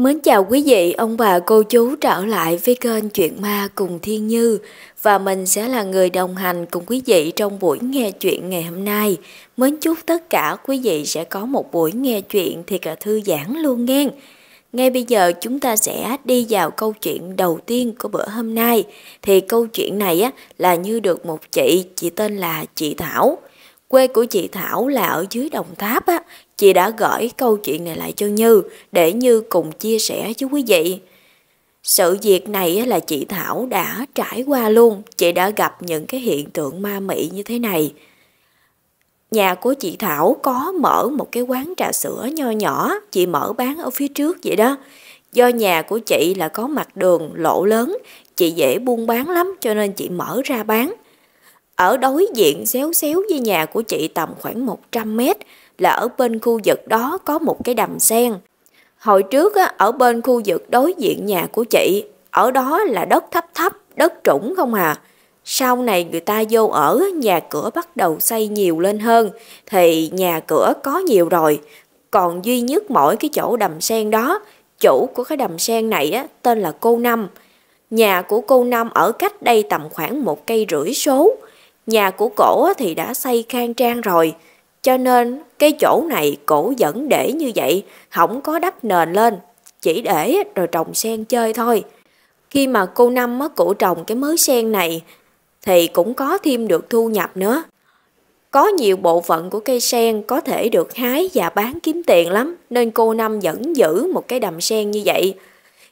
Mến chào quý vị, ông bà cô chú trở lại với kênh Chuyện Ma cùng Thiên Như. Và mình sẽ là người đồng hành cùng quý vị trong buổi nghe chuyện ngày hôm nay. Mến chúc tất cả quý vị sẽ có một buổi nghe chuyện thiệt là thư giãn luôn nghe. Ngay bây giờ chúng ta sẽ đi vào câu chuyện đầu tiên của bữa hôm nay. Thì câu chuyện này á, là như được một chị tên là chị Thảo. Quê của chị Thảo là ở dưới Đồng Tháp á. Chị đã gửi câu chuyện này lại cho Như để Như cùng chia sẻ với quý vị. Sự việc này là chị Thảo đã trải qua luôn. Chị đã gặp những cái hiện tượng ma mị như thế này. Nhà của chị Thảo có mở một cái quán trà sữa nho nhỏ. Chị mở bán ở phía trước vậy đó. Do nhà của chị là có mặt đường lộ lớn, chị dễ buôn bán lắm cho nên chị mở ra bán. Ở đối diện xéo xéo với nhà của chị tầm khoảng 100 mét là ở bên khu vực đó có một cái đầm sen. Hồi trước á, ở bên khu vực đối diện nhà của chị, ở đó là đất thấp thấp, đất trũng không à. Sau này người ta vô ở, nhà cửa bắt đầu xây nhiều lên hơn, thì nhà cửa có nhiều rồi. Còn duy nhất mỗi cái chỗ đầm sen đó, chủ của cái đầm sen này á, tên là cô Năm. Nhà của cô Năm ở cách đây tầm khoảng 1,5 cây số. Nhà của cổ thì đã xây khang trang rồi, cho nên cái chỗ này cổ vẫn để như vậy, không có đắp nền lên, chỉ để rồi trồng sen chơi thôi. Khi mà cô Năm cổ trồng cái mớ sen này thì cũng có thêm được thu nhập nữa. Có nhiều bộ phận của cây sen có thể được hái và bán kiếm tiền lắm, nên cô Năm vẫn giữ một cái đầm sen như vậy.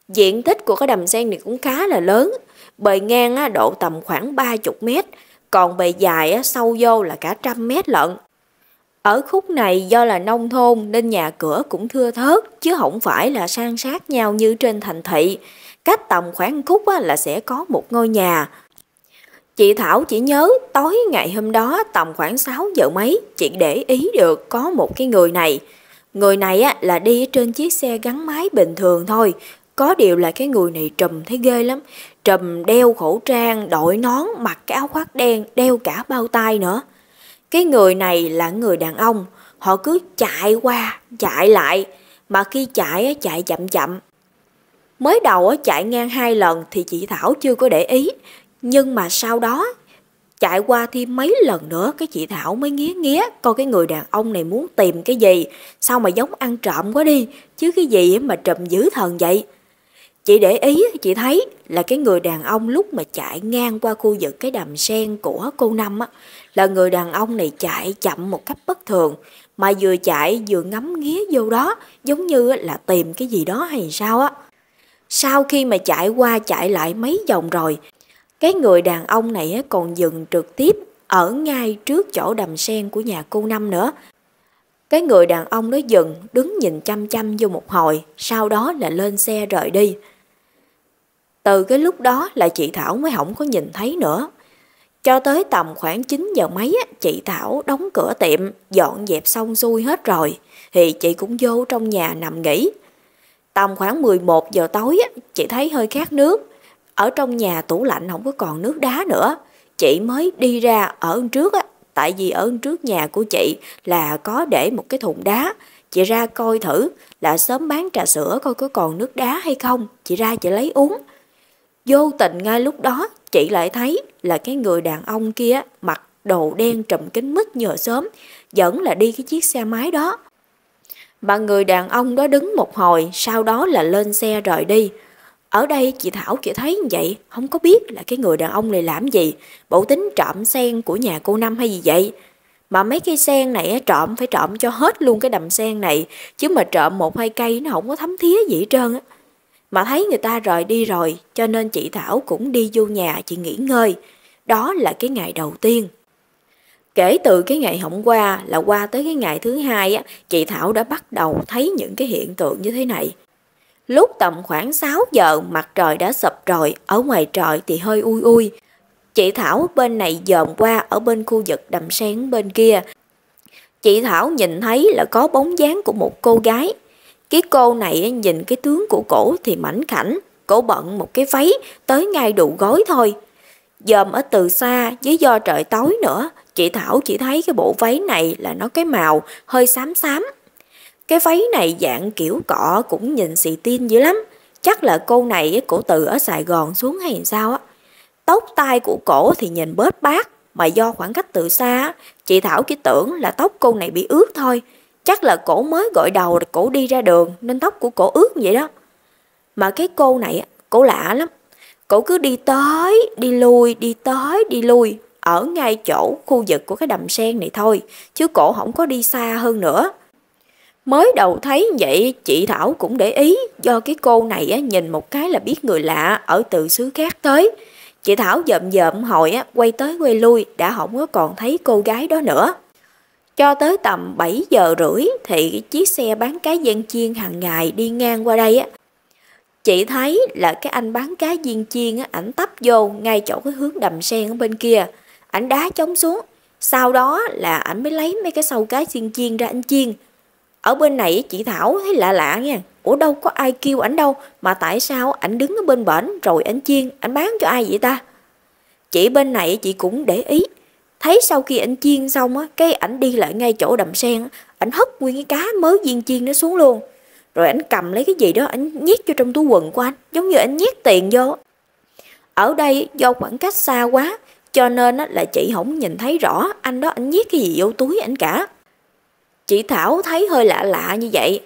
Diện tích của cái đầm sen này cũng khá là lớn, bề ngang độ tầm khoảng 30 mét, còn bề dài sâu vô là cả 100 mét lận. Ở khúc này do là nông thôn nên nhà cửa cũng thưa thớt, chứ không phải là san sát nhau như trên thành thị. Cách tầm khoảng khúc là sẽ có một ngôi nhà. Chị Thảo chỉ nhớ tối ngày hôm đó tầm khoảng 6 giờ mấy, chị để ý được có một cái người này. Người này là đi trên chiếc xe gắn máy bình thường thôi. Có điều là cái người này trùm thấy ghê lắm. Trùm, đeo khẩu trang, đội nón, mặc cái áo khoác đen, đeo cả bao tay nữa. Cái người này là người đàn ông, họ cứ chạy qua, chạy lại, mà khi chạy chậm chậm. Mới đầu chạy ngang 2 lần thì chị Thảo chưa có để ý, nhưng mà sau đó chạy qua thêm mấy lần nữa cái chị Thảo mới nghía coi cái người đàn ông này muốn tìm cái gì, sao mà giống ăn trộm quá đi, chứ cái gì mà trùm dữ thần vậy. Chị để ý, chị thấy là cái người đàn ông lúc mà chạy ngang qua khu vực cái đầm sen của cô Năm á, là người đàn ông này chạy chậm một cách bất thường, mà vừa chạy vừa ngắm nghía vô đó, giống như là tìm cái gì đó hay sao á. Sau khi mà chạy qua chạy lại mấy vòng rồi, cái người đàn ông này còn dừng trực tiếp ở ngay trước chỗ đầm sen của nhà cô Năm nữa. Cái người đàn ông đó dừng, đứng nhìn chăm chăm vô một hồi, sau đó là lên xe rời đi. Từ cái lúc đó là chị Thảo mới không có nhìn thấy nữa. Cho tới tầm khoảng 9 giờ mấy, chị Thảo đóng cửa tiệm, dọn dẹp xong xuôi hết rồi, thì chị cũng vô trong nhà nằm nghỉ. Tầm khoảng 11 giờ tối, chị thấy hơi khát nước. Ở trong nhà tủ lạnh không có còn nước đá nữa. Chị mới đi ra ở trước á. Tại vì ở trước nhà của chị là có để một cái thùng đá. Chị ra coi thử là sớm bán trà sữa coi có còn nước đá hay không. Chị ra chị lấy uống. Vô tình ngay lúc đó chị lại thấy là cái người đàn ông kia mặc đồ đen trùm kính mít nhờ sớm, vẫn là đi cái chiếc xe máy đó. Mà người đàn ông đó đứng một hồi, sau đó là lên xe rời đi. Ở đây chị Thảo chị thấy như vậy, không có biết là cái người đàn ông này làm gì, bộ tính trộm sen của nhà cô Năm hay gì vậy. Mà mấy cây sen này trộm phải trộm cho hết luôn cái đầm sen này, chứ mà trộm 1-2 cây nó không có thấm thía gì hết trơn. Mà thấy người ta rời đi rồi, cho nên chị Thảo cũng đi vô nhà chị nghỉ ngơi. Đó là cái ngày đầu tiên. Kể từ cái ngày hôm qua là qua tới cái ngày thứ hai, chị Thảo đã bắt đầu thấy những cái hiện tượng như thế này. Lúc tầm khoảng 6 giờ mặt trời đã sập rồi, ở ngoài trời thì hơi ui ui. Chị Thảo bên này dòm qua ở bên khu vực đầm sen bên kia. Chị Thảo nhìn thấy là có bóng dáng của một cô gái. Cái cô này nhìn cái tướng của cổ thì mảnh khảnh, cổ bận một cái váy tới ngay đủ gối thôi. Dòm ở từ xa với do trời tối nữa, chị Thảo chỉ thấy cái bộ váy này là nó cái màu hơi xám xám. Cái váy này dạng kiểu cọ cũng nhìn xì tin dữ lắm. Chắc là cô này cổ tự ở Sài Gòn xuống hay sao á. Tóc tai của cổ thì nhìn bớt bát, mà do khoảng cách từ xa, chị Thảo chỉ tưởng là tóc cô này bị ướt thôi. Chắc là cổ mới gội đầu rồi cổ đi ra đường nên tóc của cổ ướt vậy đó. Mà cái cô này cổ lạ lắm. Cổ cứ đi tới, đi lui, đi tới, đi lui ở ngay chỗ khu vực của cái đầm sen này thôi, chứ cổ không có đi xa hơn nữa. Mới đầu thấy vậy chị Thảo cũng để ý, do cái cô này nhìn một cái là biết người lạ ở từ xứ khác tới. Chị Thảo dợm dợm hồi quay tới quay lui đã không có còn thấy cô gái đó nữa. Cho tới tầm 7 giờ rưỡi thì chiếc xe bán cá viên chiên hàng ngày đi ngang qua đây á. Chị thấy là cái anh bán cá viên chiên á, ảnh tấp vô ngay chỗ cái hướng đầm sen ở bên kia. Ảnh đá trống xuống, sau đó là ảnh mới lấy mấy cái sâu cá viên chiên ra anh chiên. Ở bên này chị Thảo thấy lạ lạ nha. Ủa đâu có ai kêu ảnh đâu, mà tại sao ảnh đứng ở bên bển rồi ảnh chiên, ảnh bán cho ai vậy ta? Chị bên này chị cũng để ý, thấy sau khi ảnh chiên xong á, cái ảnh đi lại ngay chỗ đầm sen, ảnh hất nguyên cái cá mới viên chiên nó xuống luôn. Rồi ảnh cầm lấy cái gì đó, ảnh nhét cho trong túi quần của anh, giống như ảnh nhét tiền vô. Ở đây do khoảng cách xa quá, cho nên là chị không nhìn thấy rõ anh đó ảnh nhét cái gì vô túi ảnh cả. Chị Thảo thấy hơi lạ lạ như vậy.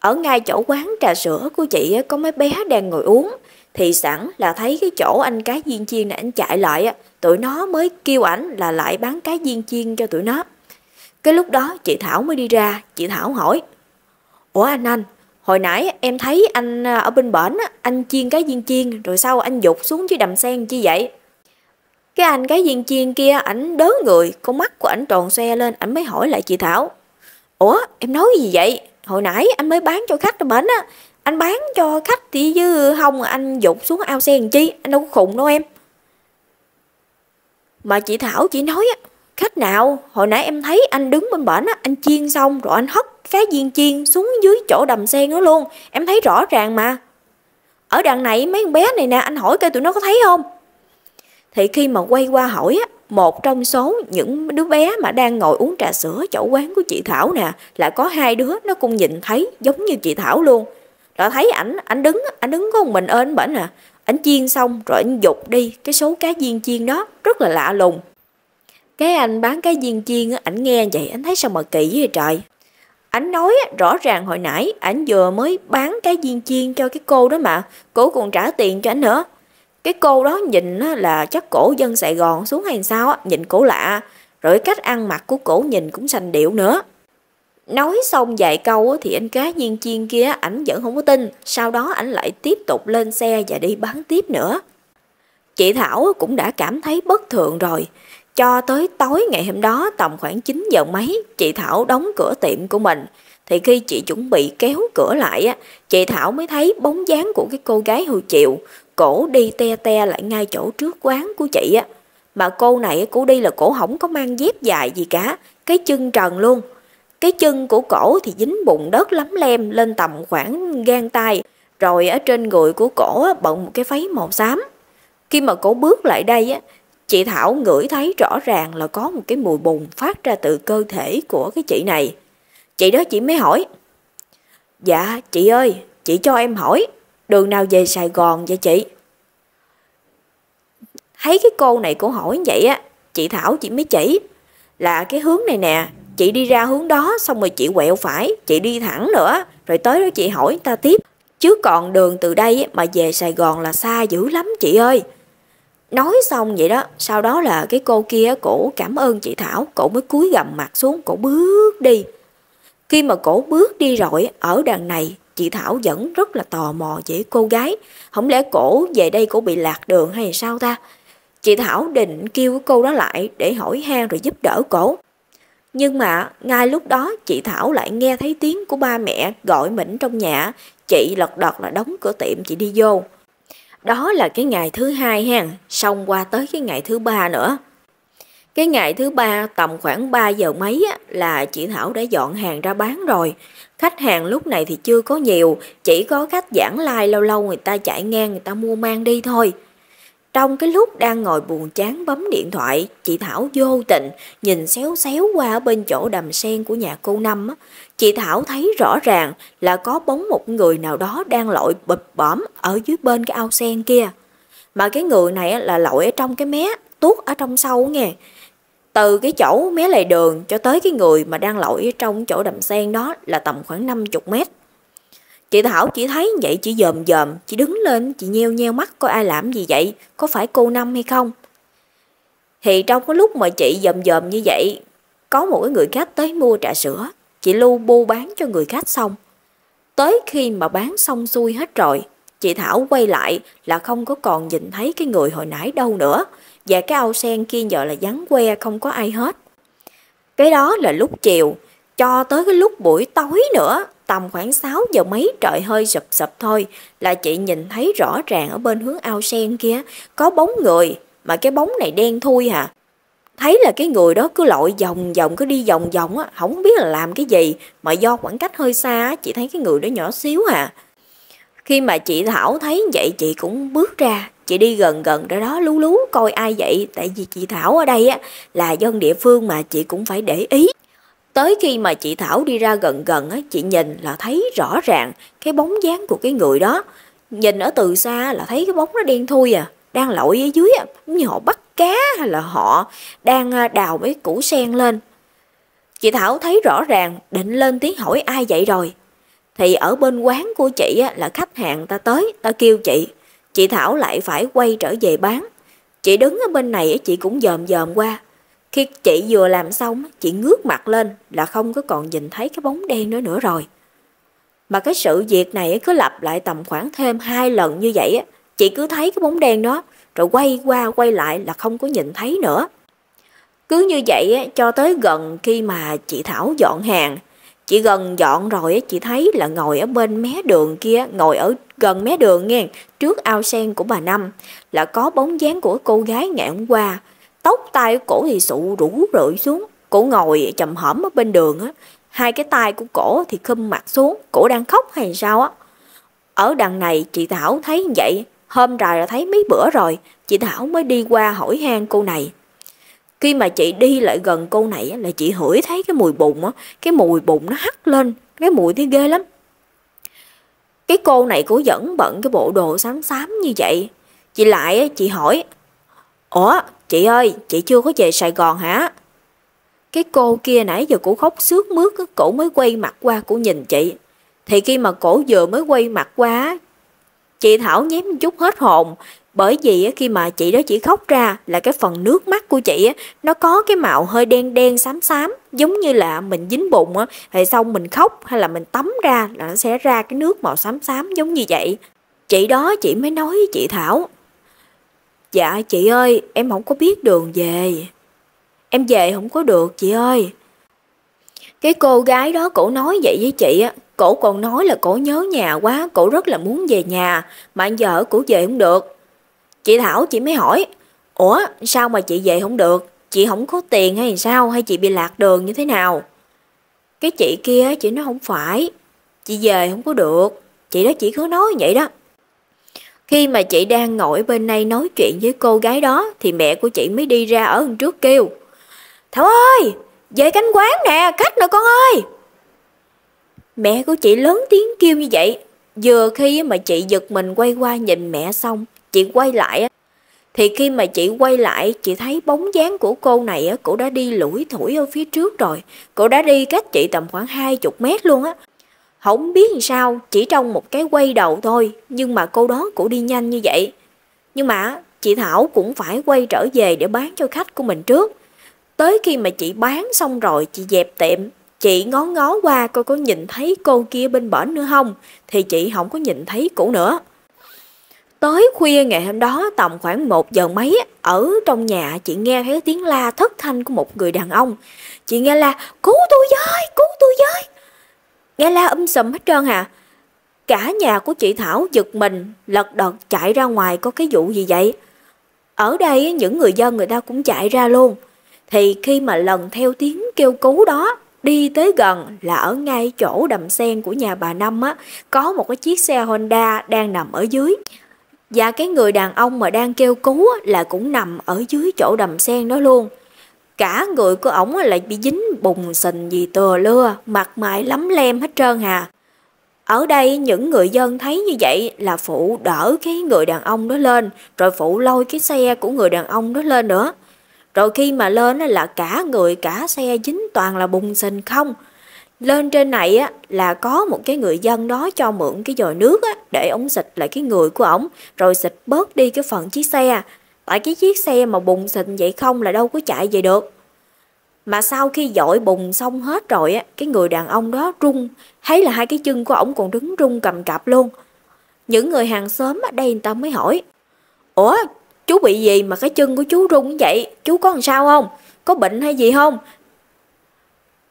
Ở ngay chỗ quán trà sữa của chị có mấy bé đang ngồi uống, thì sẵn là thấy cái chỗ anh cá viên chiên này anh chạy lại, tụi nó mới kêu ảnh là lại bán cá viên chiên cho tụi nó. Cái lúc đó chị Thảo mới đi ra, chị Thảo hỏi: Ủa anh, hồi nãy em thấy anh ở bên bển, anh chiên cá viên chiên rồi sao anh dục xuống dưới đầm sen chi vậy? Cái anh cá viên chiên kia ảnh đớ người, con mắt của ảnh tròn xoe lên, ảnh mới hỏi lại chị Thảo: Ủa em nói gì vậy? Hồi nãy anh mới bán cho khách ở bển á, anh bán cho khách thì chứ không anh dục xuống ao sen chi, anh đâu có khùng đâu em. Mà chị Thảo chỉ nói á, khách nào, hồi nãy em thấy anh đứng bên bển á, anh chiên xong rồi anh hất cá viên chiên xuống dưới chỗ đầm sen đó luôn, em thấy rõ ràng mà. Ở đằng này mấy con bé này nè, anh hỏi coi tụi nó có thấy không? Thì khi mà quay qua hỏi á, một trong số những đứa bé mà đang ngồi uống trà sữa chỗ quán của chị Thảo nè, là có hai đứa nó cũng nhìn thấy giống như chị Thảo luôn. Nó thấy ảnh đứng có một mình ở bển nè, ảnh chiên xong rồi ảnh dục đi cái số cá viên chiên đó, rất là lạ lùng. Cái anh bán cá viên chiên ảnh nghe vậy ảnh thấy sao mà kỳ vậy trời. Ảnh nói rõ ràng hồi nãy ảnh vừa mới bán cá viên chiên cho cái cô đó mà, cô còn trả tiền cho ảnh nữa. Cái cô đó nhìn là chắc cổ dân Sài Gòn xuống hay sao, nhìn cổ lạ, rồi cách ăn mặc của cổ nhìn cũng sành điệu nữa. Nói xong vài câu thì anh cá viên chiên kia ảnh vẫn không có tin, sau đó ảnh lại tiếp tục lên xe và đi bán tiếp nữa. Chị Thảo cũng đã cảm thấy bất thường rồi, cho tới tối ngày hôm đó tầm khoảng 9 giờ mấy, chị Thảo đóng cửa tiệm của mình. Thì khi chị chuẩn bị kéo cửa lại, chị Thảo mới thấy bóng dáng của cái cô gái hồi chiều. Cổ đi te te lại ngay chỗ trước quán của chị á. Mà cô này cổ đi là cổ không có mang dép dài gì cả, cái chân trần luôn. Cái chân của cổ thì dính bùn đất lấm lem lên tầm khoảng gang tay, rồi ở trên người của cổ bận một cái váy màu xám. Khi mà cổ bước lại đây á, chị Thảo ngửi thấy rõ ràng là có một cái mùi bùn phát ra từ cơ thể của cái chị này. Chị đó chị mới hỏi: Dạ chị ơi, chị cho em hỏi, đường nào về Sài Gòn vậy chị? Thấy cái cô này cổ hỏi vậy á, chị Thảo chị mới chỉ là cái hướng này nè, chị đi ra hướng đó xong rồi chị quẹo phải, chị đi thẳng nữa rồi tới đó chị hỏi ta tiếp, chứ còn đường từ đây mà về Sài Gòn là xa dữ lắm chị ơi. Nói xong vậy đó, sau đó là cái cô kia cổ cảm ơn chị Thảo, cổ mới cúi gằm mặt xuống, cổ bước đi. Khi mà cổ bước đi rồi, ở đằng này chị Thảo vẫn rất là tò mò về cô gái. Không lẽ cổ về đây cổ bị lạc đường hay sao ta? Chị Thảo định kêu cô đó lại để hỏi han rồi giúp đỡ cổ. Nhưng mà ngay lúc đó chị Thảo lại nghe thấy tiếng của ba mẹ gọi mình trong nhà. Chị lật đật là đóng cửa tiệm chị đi vô. Đó là cái ngày thứ hai ha, xong qua tới cái ngày thứ ba nữa. Cái ngày thứ ba tầm khoảng 3 giờ mấy là chị Thảo đã dọn hàng ra bán rồi. Khách hàng lúc này thì chưa có nhiều, chỉ có khách vãng lai lâu lâu người ta chạy ngang người ta mua mang đi thôi. Trong cái lúc đang ngồi buồn chán bấm điện thoại, chị Thảo vô tình nhìn xéo xéo qua bên chỗ đầm sen của nhà cô Năm. Chị Thảo thấy rõ ràng là có bóng một người nào đó đang lội bập bõm ở dưới bên cái ao sen kia. Mà cái người này là lội ở trong cái mé, tuốt ở trong sâu nghe. Từ cái chỗ mé lề đường cho tới cái người mà đang lội ở trong chỗ đầm sen đó là tầm khoảng 50 mét. Chị Thảo chỉ thấy vậy, chị dòm, chị đứng lên, chị nheo nheo mắt coi ai làm gì vậy, có phải cô Năm hay không. Thì trong cái lúc mà chị dòm như vậy, có một cái người khách tới mua trà sữa, chị lu bu bán cho người khách xong. Tới khi mà bán xong xuôi hết rồi, chị Thảo quay lại là không có còn nhìn thấy cái người hồi nãy đâu nữa, và cái ao sen kia giờ là vắng que không có ai hết. Cái đó là lúc chiều, cho tới cái lúc buổi tối nữa. Tầm khoảng 6 giờ mấy trời hơi sụp sụp thôi là chị nhìn thấy rõ ràng ở bên hướng ao sen kia có bóng người, mà cái bóng này đen thui hả. Thấy là cái người đó cứ lội vòng vòng, cứ đi vòng vòng á, không biết là làm cái gì, mà do khoảng cách hơi xa á, chị thấy cái người đó nhỏ xíu hả. Khi mà chị Thảo thấy vậy chị cũng bước ra, chị đi gần ra đó lú lú coi ai vậy, tại vì chị Thảo ở đây á là dân địa phương mà chị cũng phải để ý. Tới khi mà chị Thảo đi ra gần á, chị nhìn là thấy rõ ràng cái bóng dáng của cái người đó. Nhìn ở từ xa là thấy cái bóng nó đen thui à, đang lội ở dưới, như họ bắt cá hay là họ đang đào mấy củ sen lên. Chị Thảo thấy rõ ràng định lên tiếng hỏi ai vậy rồi. Thì ở bên quán của chị á, là khách hàng ta tới, ta kêu chị Thảo lại phải quay trở về bán. Chị đứng ở bên này chị cũng dòm qua. Khi chị vừa làm xong, chị ngước mặt lên là không có còn nhìn thấy cái bóng đen nữa rồi. Mà cái sự việc này cứ lặp lại tầm khoảng thêm 2 lần như vậy, chị cứ thấy cái bóng đen đó, rồi quay qua quay lại là không có nhìn thấy nữa. Cứ như vậy cho tới gần khi mà chị Thảo dọn hàng. Chị gần dọn rồi chị thấy là ngồi ở bên mé đường kia, ngồi ở gần mé đường nghe, trước ao sen của bà Năm, là có bóng dáng của cô gái ngày hôm qua. Tóc tai của cổ thì sụ rũ rượi xuống, cổ ngồi chầm hổm ở bên đường á, hai cái tay của cổ thì khum mặt xuống, cổ đang khóc hay sao á. Ở đằng này chị Thảo thấy vậy, hôm rồi là thấy mấy bữa rồi, chị Thảo mới đi qua hỏi han cô này. Khi mà chị đi lại gần cô này á, là chị hửi thấy cái mùi bùn á, cái mùi bùn nó hắt lên, cái mùi thấy ghê lắm. Cái cô này cổ vẫn bận cái bộ đồ xám xám như vậy. Chị lại á, chị hỏi: "Ủa, chị ơi, chị chưa có về Sài Gòn hả?" Cái cô kia nãy giờ cổ khóc sướt mướt, cổ mới quay mặt qua, cổ nhìn chị. Thì khi mà cổ vừa mới quay mặt qua, chị Thảo nhém chút hết hồn. Bởi vì khi mà chị đó chị khóc ra là cái phần nước mắt của chị nó có cái màu hơi đen đen xám xám, giống như là mình dính bùn rồi xong mình khóc hay là mình tắm ra là nó sẽ ra cái nước màu xám xám giống như vậy. Chị đó chị mới nói với chị Thảo: "Dạ chị ơi, em không có biết đường về. Em về không có được chị ơi." Cái cô gái đó cổ nói vậy với chị á, cổ còn nói là cổ nhớ nhà quá, cổ rất là muốn về nhà, mà giờ cổ về không được. Chị Thảo chị mới hỏi: "Ủa sao mà chị về không được? Chị không có tiền hay sao? Hay chị bị lạc đường như thế nào?" Cái chị kia chị nói: "Không phải, chị về không có được." Chị đó chị cứ nói vậy đó. Khi mà chị đang ngồi bên đây nói chuyện với cô gái đó thì mẹ của chị mới đi ra ở hôm trước kêu: "Thảo ơi, về cánh quán nè, khách nè con ơi." Mẹ của chị lớn tiếng kêu như vậy. Vừa khi mà chị giật mình quay qua nhìn mẹ xong, chị quay lại. Thì khi mà chị quay lại, chị thấy bóng dáng của cô này, cổ đã đi lủi thủi ở phía trước rồi. Cổ đã đi cách chị tầm khoảng 20 mét luôn á. Không biết làm sao, chỉ trong một cái quay đầu thôi, nhưng mà cô đó cổ đi nhanh như vậy. Nhưng mà chị Thảo cũng phải quay trở về để bán cho khách của mình trước. Tới khi mà chị bán xong rồi, chị dẹp tiệm, chị ngó qua coi có nhìn thấy cô kia bên bển nữa không, thì chị không có nhìn thấy cổ nữa. Tới khuya ngày hôm đó, tầm khoảng 1 giờ mấy, ở trong nhà chị nghe thấy tiếng la thất thanh của một người đàn ông. Chị nghe la: "Cứu tôi với, cứu tôi với!" Nghe la sùm hết trơn hả. Cả nhà của chị Thảo giật mình, lật đật chạy ra ngoài có cái vụ gì vậy. Ở đây những người dân người ta cũng chạy ra luôn. Thì khi mà lần theo tiếng kêu cứu đó, đi tới gần là ở ngay chỗ đầm sen của nhà bà Năm á, có một cái chiếc xe Honda đang nằm ở dưới. Và cái người đàn ông mà đang kêu cứu là cũng nằm ở dưới chỗ đầm sen đó luôn. Cả người của ổng là bị dính bùn sình gì từa lưa, mặt mày lấm lem hết trơn hà. Ở đây những người dân thấy như vậy là phụ đỡ cái người đàn ông đó lên, rồi phụ lôi cái xe của người đàn ông đó lên nữa. Rồi khi mà lên là cả người cả xe dính toàn là bùn sình không. Lên trên này á là có một cái người dân đó cho mượn cái vòi nước á để ổng xịt lại cái người của ổng, rồi xịt bớt đi cái phần chiếc xe. Tại cái chiếc xe mà bùn xịn vậy không là đâu có chạy về được. Mà sau khi dội bùn xong hết rồi á, cái người đàn ông đó run, thấy là hai cái chân của ổng còn đứng run cầm cập luôn. Những người hàng xóm ở đây người ta mới hỏi: "Ủa, chú bị gì mà cái chân của chú run như vậy? Chú có làm sao không? Có bệnh hay gì không?"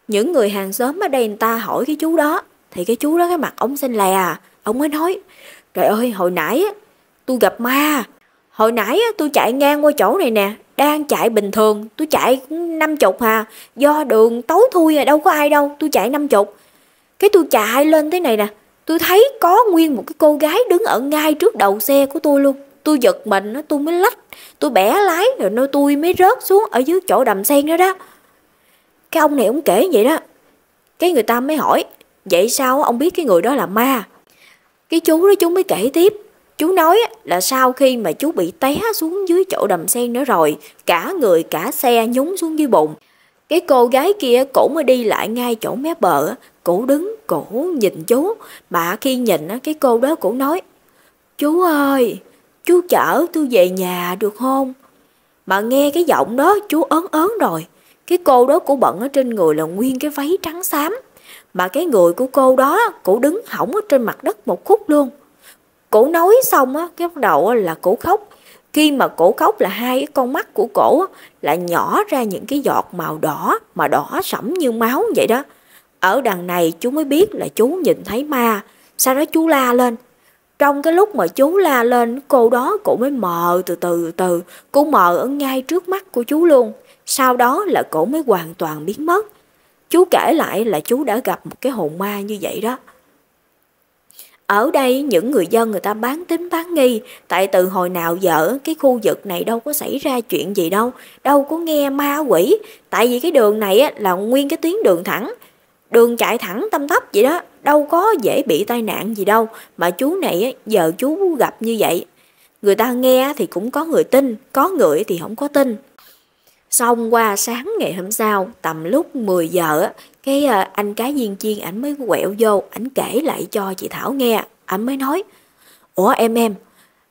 Những người hàng xóm ở đây người ta hỏi cái chú đó, thì cái chú đó cái mặt ổng xanh lè, ổng mới nói: "Trời ơi, hồi nãy á, tôi gặp ma. Hồi nãy tôi chạy ngang qua chỗ này nè, đang chạy bình thường, tôi chạy 50 hà, do đường tối thui đâu có ai đâu, tôi chạy 50. Cái tôi chạy lên thế này nè, tôi thấy có nguyên một cái cô gái đứng ở ngay trước đầu xe của tôi luôn. Tôi giật mình, tôi mới lách, tôi bẻ lái, rồi nó tôi mới rớt xuống ở dưới chỗ đầm sen đó đó." Cái ông này ông kể vậy đó. Cái người ta mới hỏi: "Vậy sao ông biết cái người đó là ma?" Cái chú đó chú mới kể tiếp. Chú nói là sau khi mà chú bị té xuống dưới chỗ đầm sen nữa rồi, cả người cả xe nhúng xuống dưới bùn. Cái cô gái kia cổ mới đi lại ngay chỗ mé bờ, cổ đứng, cổ nhìn chú. Mà khi nhìn cái cô đó cổ nói: "Chú ơi, chú chở tôi về nhà được không?" Mà nghe cái giọng đó chú ớn ớn rồi. Cái cô đó cổ bận ở trên người là nguyên cái váy trắng xám. Mà cái người của cô đó cổ đứng hỏng ở trên mặt đất một khúc luôn. Cổ nói xong á, cái bắt đầu là cổ khóc. Khi mà cổ khóc là hai cái con mắt của cổ là nhỏ ra những cái giọt màu đỏ, mà đỏ sẫm như máu vậy đó. Ở đằng này chú mới biết là chú nhìn thấy ma. Sau đó chú la lên. Trong cái lúc mà chú la lên, cô đó cổ mới mờ từ từ. Cô mờ ở ngay trước mắt của chú luôn. Sau đó là cổ mới hoàn toàn biến mất. Chú kể lại là chú đã gặp một cái hồn ma như vậy đó. Ở đây những người dân người ta bán tín bán nghi. Tại từ hồi nào giờ cái khu vực này đâu có xảy ra chuyện gì đâu, đâu có nghe ma quỷ. Tại vì cái đường này là nguyên cái tuyến đường thẳng, đường chạy thẳng tăm tắp vậy đó, đâu có dễ bị tai nạn gì đâu. Mà chú này giờ chú gặp như vậy, người ta nghe thì cũng có người tin, có người thì không có tin. Xong qua sáng ngày hôm sau, tầm lúc 10 giờ, cái anh Cá Viên Chiên ảnh mới quẹo vô, ảnh kể lại cho chị Thảo nghe. Ảnh mới nói: "Ủa em,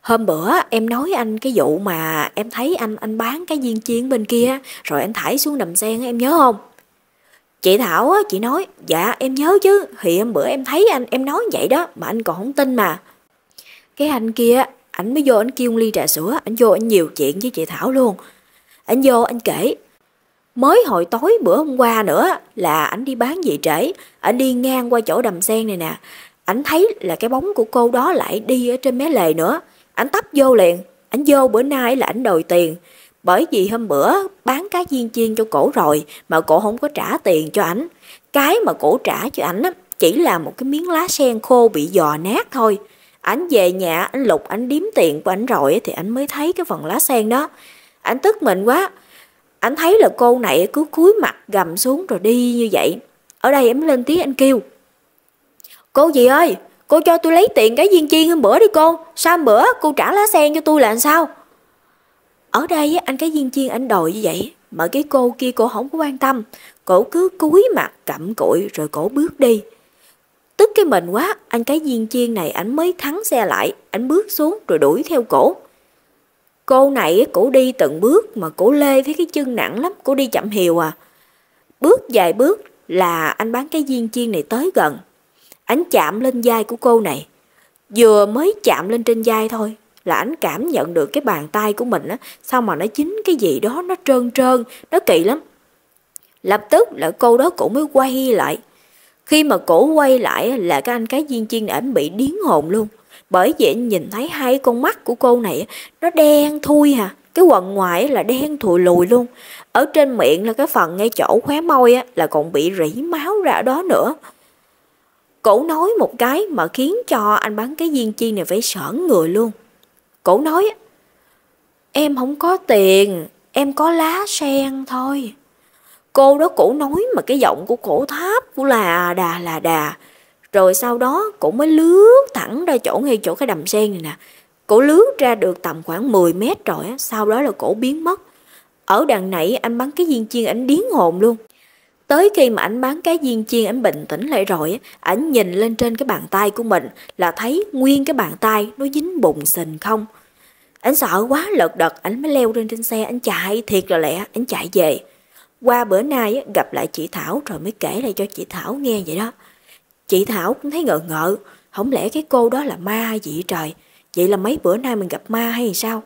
hôm bữa em nói anh cái vụ mà em thấy anh bán cá viên chiên bên kia, rồi anh thải xuống đầm sen, em nhớ không?" Chị Thảo chị nói: "Dạ em nhớ chứ, thì hôm bữa em thấy anh, em nói vậy đó mà anh còn không tin mà." Cái anh kia, ảnh mới vô ảnh kêu ly trà sữa, ảnh vô ảnh nhiều chuyện với chị Thảo luôn. Anh vô anh kể: "Mới hồi tối bữa hôm qua nữa là ảnh đi bán về trễ, ảnh đi ngang qua chỗ đầm sen này nè, ảnh thấy là cái bóng của cô đó lại đi ở trên mé lề nữa, ảnh tấp vô liền. Ảnh vô bữa nay là ảnh đòi tiền, bởi vì hôm bữa bán cá viên chiên cho cổ rồi mà cổ không có trả tiền cho ảnh. Cái mà cổ trả cho ảnh chỉ là một cái miếng lá sen khô bị giò nát thôi. Ảnh về nhà ảnh lục ảnh đếm tiền của ảnh rồi thì ảnh mới thấy cái phần lá sen đó. Ảnh tức mình quá, ảnh thấy là cô này cứ cúi mặt gầm xuống rồi đi như vậy." Ở đây em lên tiếng anh kêu: "Cô gì ơi, cô cho tôi lấy tiền cái viên chiên hôm bữa đi cô, sao hôm bữa cô trả lá sen cho tôi là làm sao?" Ở đây anh cái viên chiên anh đòi như vậy, mà cái cô kia cô không có quan tâm, cổ cứ cúi mặt cặm cụi rồi cổ bước đi. Tức cái mình quá, anh cái viên chiên này ảnh mới thắng xe lại, ảnh bước xuống rồi đuổi theo cổ. Cô này cổ đi từng bước mà cổ lê thấy cái chân nặng lắm, cổ đi chậm hiều à. Bước vài bước là anh bán cái viên chiên này tới gần. Ảnh chạm lên vai của cô này. Vừa mới chạm lên trên vai thôi là ảnh cảm nhận được cái bàn tay của mình á, sao mà nó dính cái gì đó nó trơn trơn, nó kỳ lắm. Lập tức là cô đó cổ mới quay lại. Khi mà cổ quay lại là cái anh cái viên chiên này ảnh bị điếng hồn luôn. Bởi vì anh nhìn thấy hai con mắt của cô này nó đen thui hà, cái quần ngoài là đen thùi lùi luôn. Ở trên miệng là cái phần ngay chỗ khóe môi là còn bị rỉ máu ra đó nữa. Cổ nói một cái mà khiến cho anh bán cái viên chiên này phải sởn người luôn. Cổ nói, em không có tiền, em có lá sen thôi. Cô đó cổ nói mà cái giọng của cổ Tháp cũng là đà. Rồi sau đó cổ mới lướt thẳng ra chỗ ngay chỗ cái đầm sen này nè. Cổ lướt ra được tầm khoảng 10 mét rồi, sau đó là cổ biến mất. Ở đằng nãy anh bắn cái viên chiên ảnh điên hồn luôn. Tới khi mà ảnh bắn cái viên chiên ảnh bình tĩnh lại rồi, ảnh nhìn lên trên cái bàn tay của mình là thấy nguyên cái bàn tay nó dính bùn sình không. Ảnh sợ quá lật đật, ảnh mới leo lên trên xe, ảnh chạy thiệt là lẹ, ảnh chạy về. Qua bữa nay gặp lại chị Thảo rồi mới kể lại cho chị Thảo nghe vậy đó. Chị Thảo cũng thấy ngờ ngợ, không lẽ cái cô đó là ma hay gì trời. Vậy là mấy bữa nay mình gặp ma hay sao?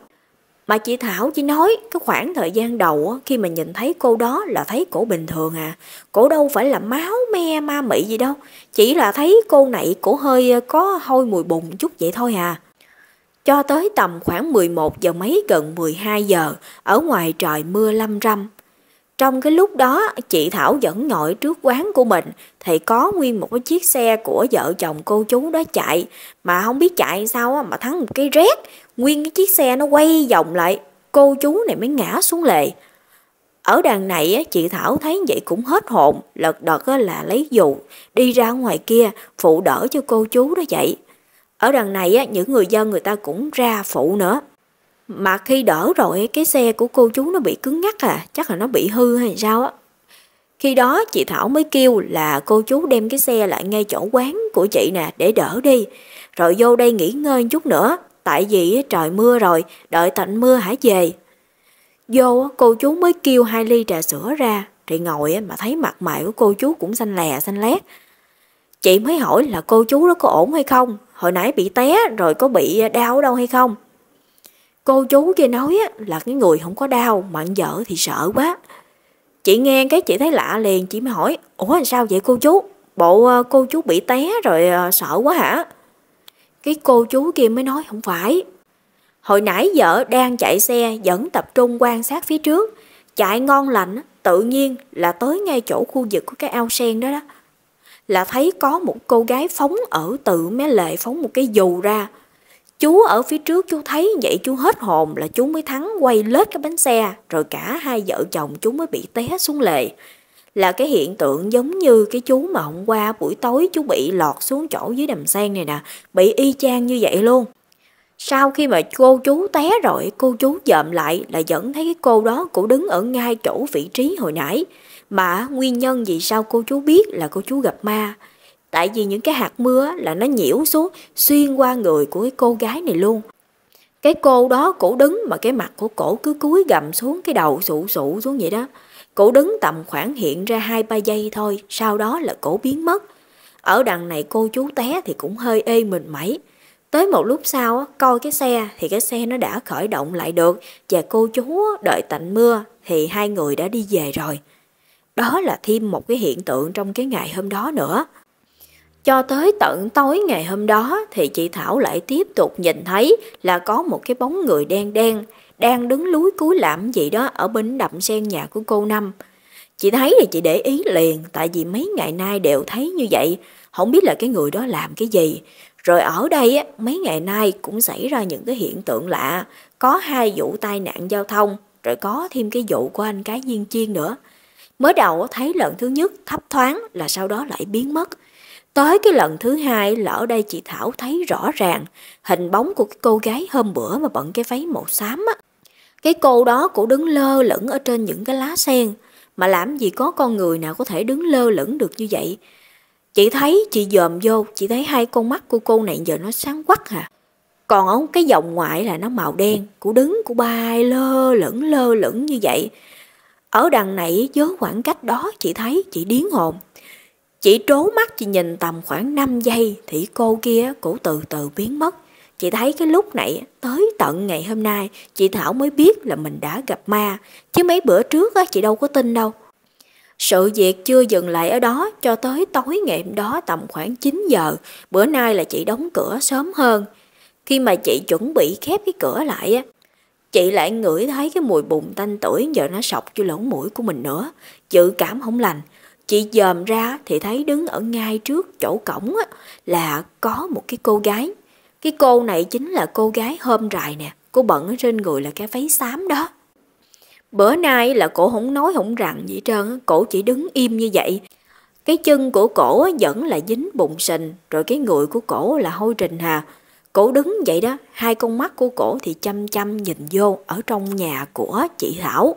Mà chị Thảo chỉ nói cái khoảng thời gian đầu khi mà nhìn thấy cô đó là thấy cổ bình thường à. Cổ đâu phải là máu me ma mị gì đâu. Chỉ là thấy cô này cổ hơi có hôi mùi bùn chút vậy thôi à. Cho tới tầm khoảng 11 giờ mấy gần 12 giờ, ở ngoài trời mưa lâm râm. Trong cái lúc đó chị Thảo vẫn ngồi trước quán của mình thì có nguyên một cái chiếc xe của vợ chồng cô chú đó chạy. Mà không biết chạy sao mà thắng một cái rét, nguyên cái chiếc xe nó quay vòng lại, cô chú này mới ngã xuống lề. Ở đằng này chị Thảo thấy vậy cũng hết hồn, lật đật là lấy dù đi ra ngoài kia phụ đỡ cho cô chú đó vậy. Ở đằng này những người dân người ta cũng ra phụ nữa. Mà khi đỡ rồi cái xe của cô chú nó bị cứng ngắc à, chắc là nó bị hư hay sao á. Khi đó chị Thảo mới kêu là cô chú đem cái xe lại ngay chỗ quán của chị nè để đỡ đi, rồi vô đây nghỉ ngơi chút nữa, tại vì trời mưa rồi, đợi tạnh mưa hả về. Vô cô chú mới kêu 2 ly trà sữa ra, thì ngồi mà thấy mặt mày của cô chú cũng xanh lè xanh lét. Chị mới hỏi là cô chú đó có ổn hay không, hồi nãy bị té rồi có bị đau ở đâu hay không. Cô chú kia nói là cái người không có đau, mà anh vợ thì sợ quá. Chị nghe cái chị thấy lạ liền, chị mới hỏi, ủa sao vậy cô chú? Bộ cô chú bị té rồi sợ quá hả? Cái cô chú kia mới nói không phải. Hồi nãy vợ đang chạy xe vẫn tập trung quan sát phía trước, chạy ngon lành, tự nhiên là tới ngay chỗ khu vực của cái ao sen đó đó. Là thấy có một cô gái phóng ở tự mé lệ, phóng một cái dù ra. Chú ở phía trước chú thấy vậy chú hết hồn, là chú mới thắng quay lết cái bánh xe, rồi cả hai vợ chồng chú mới bị té xuống lề. Là cái hiện tượng giống như cái chú mà hôm qua buổi tối chú bị lọt xuống chỗ dưới đầm sen này nè, bị y chang như vậy luôn. Sau khi mà cô chú té rồi, cô chú dòm lại là vẫn thấy cái cô đó cũng đứng ở ngay chỗ vị trí hồi nãy. Mà nguyên nhân vì sao cô chú biết là cô chú gặp ma? Tại vì những cái hạt mưa là nó nhiễu xuống, xuyên qua người của cái cô gái này luôn. Cái cô đó cổ đứng mà cái mặt của cổ cứ cúi gầm xuống, cái đầu sụ sụ xuống vậy đó. Cổ đứng tầm khoảng hiện ra 2-3 giây thôi, sau đó là cổ biến mất. Ở đằng này cô chú té thì cũng hơi ê mình mẩy. Tới một lúc sau coi cái xe thì cái xe nó đã khởi động lại được, và cô chú đợi tạnh mưa thì hai người đã đi về rồi. Đó là thêm một cái hiện tượng trong cái ngày hôm đó nữa. Cho tới tận tối ngày hôm đó thì chị Thảo lại tiếp tục nhìn thấy là có một cái bóng người đen đen đang đứng lúi cúi làm gì đó ở bên đầm sen nhà của cô Năm. Chị thấy thì chị để ý liền, tại vì mấy ngày nay đều thấy như vậy, không biết là cái người đó làm cái gì. Rồi ở đây mấy ngày nay cũng xảy ra những cái hiện tượng lạ, có 2 vụ tai nạn giao thông, rồi có thêm cái vụ của anh cái viên chiên nữa. Mới đầu thấy lần thứ nhất thấp thoáng là sau đó lại biến mất. Tới cái lần thứ hai là ở đây chị Thảo thấy rõ ràng hình bóng của cái cô gái hôm bữa mà bận cái váy màu xám á. Cái cô đó cổ đứng lơ lửng ở trên những cái lá sen, mà làm gì có con người nào có thể đứng lơ lửng được như vậy. Chị thấy, chị dòm vô, chị thấy 2 con mắt của cô này giờ nó sáng quắc hả. Còn ở cái vòng ngoại là nó màu đen, cổ đứng, cổ bay lơ lửng như vậy. Ở đằng này với khoảng cách đó chị thấy, chị điên hồn. Chị trố mắt chị nhìn tầm khoảng 5 giây thì cô kia cổ từ từ biến mất. Chị thấy cái lúc này tới tận ngày hôm nay chị Thảo mới biết là mình đã gặp ma, chứ mấy bữa trước á, chị đâu có tin đâu. Sự việc chưa dừng lại ở đó, cho tới tối ngày hôm đó tầm khoảng 9 giờ, bữa nay là chị đóng cửa sớm hơn. Khi mà chị chuẩn bị khép cái cửa lại á, chị lại ngửi thấy cái mùi bùn tanh tưởi giờ nó sọc vô lỗ mũi của mình nữa, dự cảm không lành. Chị dòm ra thì thấy đứng ở ngay trước chỗ cổng á, là có một cái cô gái. Cái cô này chính là cô gái hôm rày nè, cô bận ở trên người là cái váy xám đó. Bữa nay là cổ không nói không rằng gì hết trơn, cổ chỉ đứng im như vậy. Cái chân của cổ vẫn là dính bụng sình, rồi cái người của cổ là hôi rình hà. Cổ đứng vậy đó, hai con mắt của cổ thì chăm chăm nhìn vô ở trong nhà của chị Thảo.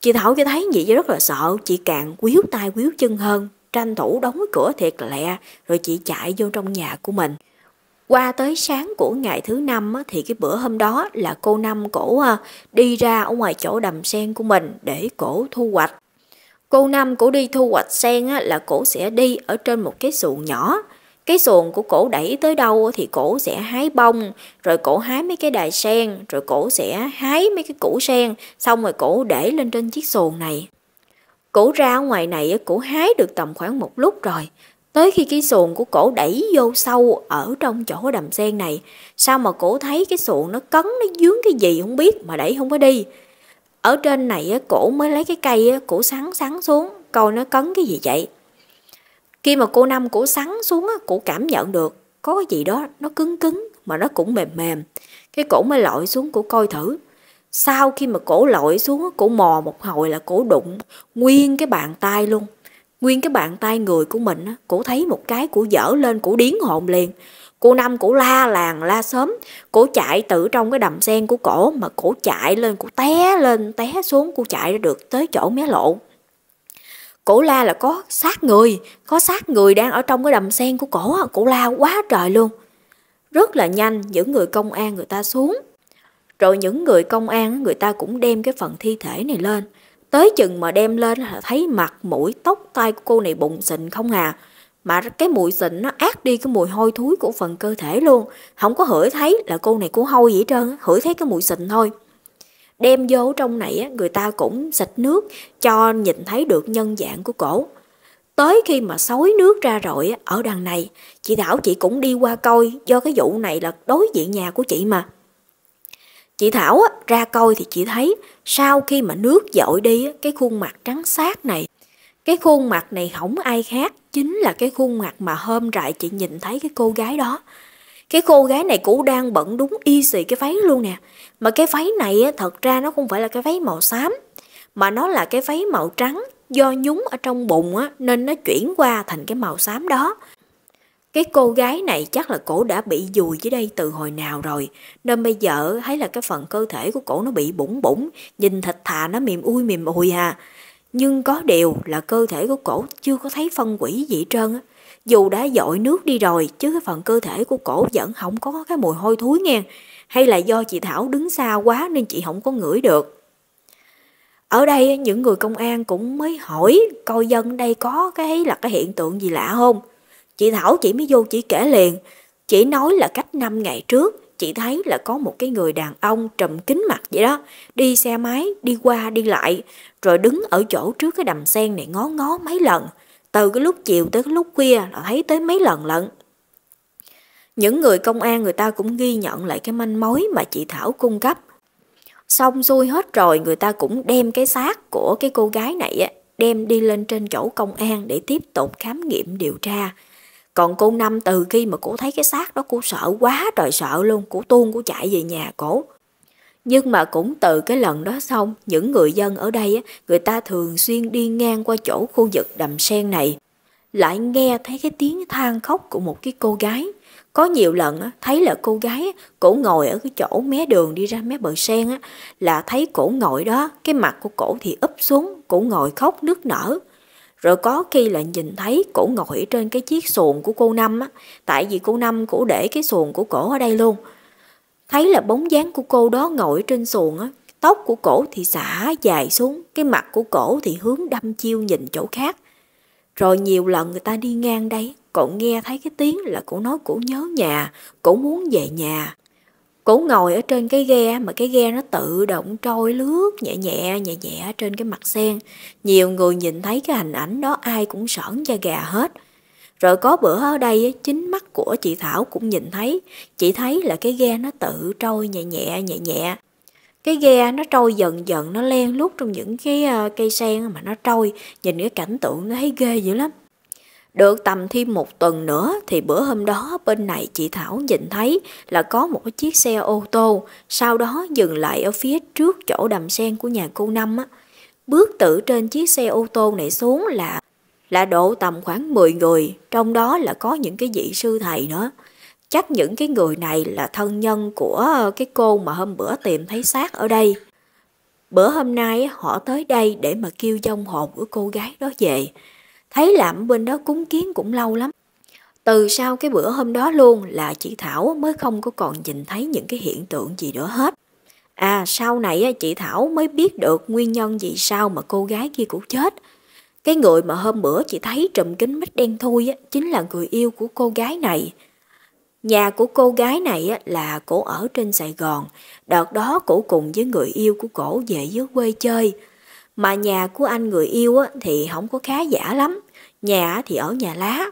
Chị Thảo cho thấy vậy rất là sợ, chị càng quýu tay quýu chân hơn, tranh thủ đóng cửa thiệt lẹ, rồi chị chạy vô trong nhà của mình. Qua tới sáng của ngày thứ năm thì cái bữa hôm đó là cô Năm cổ đi ra ở ngoài chỗ đầm sen của mình để cổ thu hoạch. Cô Năm cổ đi thu hoạch sen là cổ sẽ đi ở trên một cái xuồng nhỏ. Cái xuồng của cổ đẩy tới đâu thì cổ sẽ hái bông, rồi cổ hái mấy cái đài sen, rồi cổ sẽ hái mấy cái củ sen, xong rồi cổ để lên trên chiếc xuồng này. Cổ ra ngoài này cổ hái được tầm khoảng một lúc rồi. Tới khi cái xuồng của cổ đẩy vô sâu ở trong chỗ đầm sen này, sao mà cổ thấy cái xuồng nó cấn, nó dướng cái gì không biết mà đẩy không có đi. Ở trên này cổ mới lấy cái cây cổ sắn xuống, coi nó cấn cái gì vậy. Khi mà cô Năm cổ sắn xuống, cổ cảm nhận được có cái gì đó nó cứng mà nó cũng mềm. Cái cổ mới lội xuống cổ coi thử. Sau khi mà cổ lội xuống, cổ mò một hồi là cổ đụng nguyên cái bàn tay luôn. Nguyên cái bàn tay người của mình, cổ thấy một cái cổ dở lên, cổ điếng hồn liền. Cô Năm cổ la làng la sớm, cổ chạy từ trong cái đầm sen của cổ mà cổ chạy lên, cổ té lên té xuống, cổ chạy ra được tới chỗ mé lộ. Cổ la là có xác người đang ở trong cái đầm sen của cổ, cổ la quá trời luôn. Rất là nhanh, những người công an người ta xuống. Rồi những người công an người ta cũng đem cái phần thi thể này lên. Tới chừng mà đem lên là thấy mặt, mũi, tóc, tai của cô này bụng xịn không hà. Mà cái mùi xịn nó át đi cái mùi hôi thối của phần cơ thể luôn. Không có hửi thấy là cô này cô hôi vậy trơn, hửi thấy cái mùi xịn thôi. Đem vô trong này người ta cũng xịt nước cho nhìn thấy được nhân dạng của cổ. Tới khi mà xối nước ra rồi ở đằng này, chị Thảo chị cũng đi qua coi, do cái vụ này là đối diện nhà của chị mà. Chị Thảo ra coi thì chị thấy sau khi mà nước dội đi, cái khuôn mặt trắng xác này, cái khuôn mặt này không ai khác chính là cái khuôn mặt mà hôm rày chị nhìn thấy cái cô gái đó. Cái cô gái này cũng đang bận đúng y xì cái váy luôn nè. Mà cái váy này thật ra nó không phải là cái váy màu xám, mà nó là cái váy màu trắng, do nhúng ở trong bụng nên nó chuyển qua thành cái màu xám đó. Cái cô gái này chắc là cổ đã bị dùi dưới đây từ hồi nào rồi, nên bây giờ thấy là cái phần cơ thể của cổ nó bị bủng, nhìn thịt thà nó mềm ui à. Nhưng có điều là cơ thể của cổ chưa có thấy phân quỷ gì trơn á. Dù đã dội nước đi rồi chứ cái phần cơ thể của cổ vẫn không có cái mùi hôi thối nghe. Hay là do chị Thảo đứng xa quá nên chị không có ngửi được. Ở đây những người công an cũng mới hỏi coi dân đây có cái hiện tượng gì lạ không. Chị Thảo chị mới vô chị kể liền. Chị nói là cách 5 ngày trước chị thấy là có một cái người đàn ông trùm kín mặt vậy đó, đi xe máy đi qua đi lại, rồi đứng ở chỗ trước cái đầm sen này ngó mấy lần. Từ cái lúc chiều tới cái lúc khuya là thấy tới mấy lần lận. Những người công an người ta cũng ghi nhận lại cái manh mối mà chị Thảo cung cấp. Xong xuôi hết rồi người ta cũng đem cái xác của cái cô gái này đem đi lên trên chỗ công an để tiếp tục khám nghiệm điều tra. Còn cô Năm từ khi mà cô thấy cái xác đó cô sợ quá trời sợ luôn, cô tuôn cô chạy về nhà cô. Nhưng mà cũng từ cái lần đó xong, những người dân ở đây người ta thường xuyên đi ngang qua chỗ khu vực đầm sen này, lại nghe thấy cái tiếng than khóc của một cái cô gái. Có nhiều lần thấy là cô gái cổ ngồi ở cái chỗ mé đường đi ra mé bờ sen, là thấy cổ ngồi đó, cái mặt của cổ thì úp xuống, cổ ngồi khóc nức nở. Rồi có khi là nhìn thấy cổ ngồi trên cái chiếc xuồng của cô Năm, tại vì cô Năm cổ để cái xuồng của cổ ở đây luôn. Thấy là bóng dáng của cô đó ngồi trên xuồng, tóc của cổ thì xả dài xuống, cái mặt của cổ thì hướng đăm chiêu nhìn chỗ khác. Rồi nhiều lần người ta đi ngang đây, cổ nghe thấy cái tiếng là cổ nói cổ nhớ nhà, cổ muốn về nhà. Cổ ngồi ở trên cái ghe mà cái ghe nó tự động trôi lướt nhẹ nhẹ trên cái mặt sen. Nhiều người nhìn thấy cái hình ảnh đó ai cũng sởn da gà hết. Rồi có bữa ở đây chính mắt của chị Thảo cũng nhìn thấy. Chị thấy là cái ghe nó tự trôi nhẹ nhẹ. Cái ghe nó trôi dần, nó len lút trong những cái cây sen mà nó trôi. Nhìn cái cảnh tượng nó thấy ghê dữ lắm. Được tầm thêm một tuần nữa thì bữa hôm đó bên này chị Thảo nhìn thấy là có một cái chiếc xe ô tô, sau đó dừng lại ở phía trước chỗ đầm sen của nhà cô Năm á. Bước từ trên chiếc xe ô tô này xuống là độ tầm khoảng 10 người, trong đó là có những cái vị sư thầy nữa. Chắc những cái người này là thân nhân của cái cô mà hôm bữa tìm thấy xác ở đây. Bữa hôm nay họ tới đây để mà kêu vong hồn của cô gái đó về. Thấy làm bên đó cúng kiến cũng lâu lắm. Từ sau cái bữa hôm đó luôn là chị Thảo mới không có còn nhìn thấy những cái hiện tượng gì nữa hết. À, sau này chị Thảo mới biết được nguyên nhân vì sao mà cô gái kia cũng chết. Cái người mà hôm bữa chị thấy trùm kính mít đen thui chính là người yêu của cô gái này. Nhà của cô gái này là cổ ở trên Sài Gòn. Đợt đó cổ cùng với người yêu của cổ về dưới quê chơi. Mà nhà của anh người yêu thì không có khá giả lắm. Nhà thì ở nhà lá,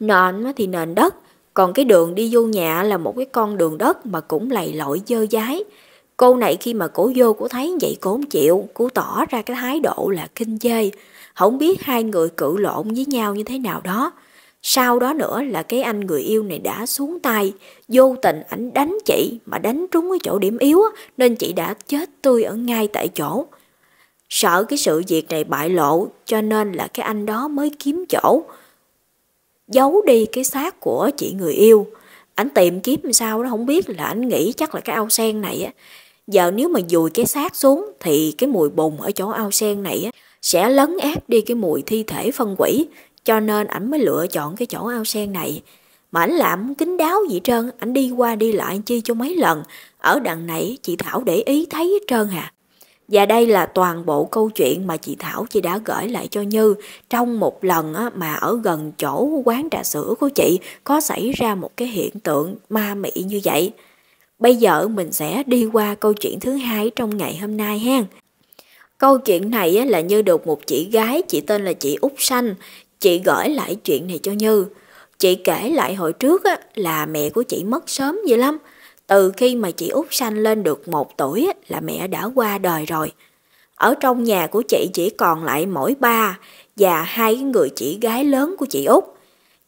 nền thì nền đất. Còn cái đường đi vô nhà là một cái con đường đất mà cũng lầy lội dơ dái. Cô này khi mà cổ vô cổ thấy vậy cổ không chịu, cổ tỏ ra cái thái độ là khinh chê. Không biết hai người cự lộn với nhau như thế nào đó. Sau đó nữa là cái anh người yêu này đã xuống tay, vô tình ảnh đánh chị mà đánh trúng cái chỗ điểm yếu nên chị đã chết tươi ở ngay tại chỗ. Sợ cái sự việc này bại lộ cho nên là cái anh đó mới kiếm chỗ giấu đi cái xác của chị người yêu. Ảnh tìm kiếm làm sao đó không biết, là ảnh nghĩ chắc là cái ao sen này á, giờ nếu mà vùi cái xác xuống thì cái mùi bùn ở chỗ ao sen này á sẽ lấn át đi cái mùi thi thể phân quỷ, cho nên ảnh mới lựa chọn cái chỗ ao sen này. Mà ảnh làm không kín đáo gì trơn, ảnh đi qua đi lại chi cho mấy lần. Ở đằng này chị Thảo để ý thấy hết trơn à. Và đây là toàn bộ câu chuyện mà chị Thảo chị đã gửi lại cho Như trong một lần mà ở gần chỗ quán trà sữa của chị có xảy ra một cái hiện tượng ma mị như vậy. Bây giờ mình sẽ đi qua câu chuyện thứ hai trong ngày hôm nay ha. Câu chuyện này là Như được một chị gái, chị tên là chị Út Xanh, chị gửi lại chuyện này cho Như. Chị kể lại hồi trước là mẹ của chị mất sớm dữ lắm. Từ khi mà chị Út Xanh lên được 1 tuổi là mẹ đã qua đời rồi. Ở trong nhà của chị chỉ còn lại mỗi ba và hai người chị gái lớn của chị Út.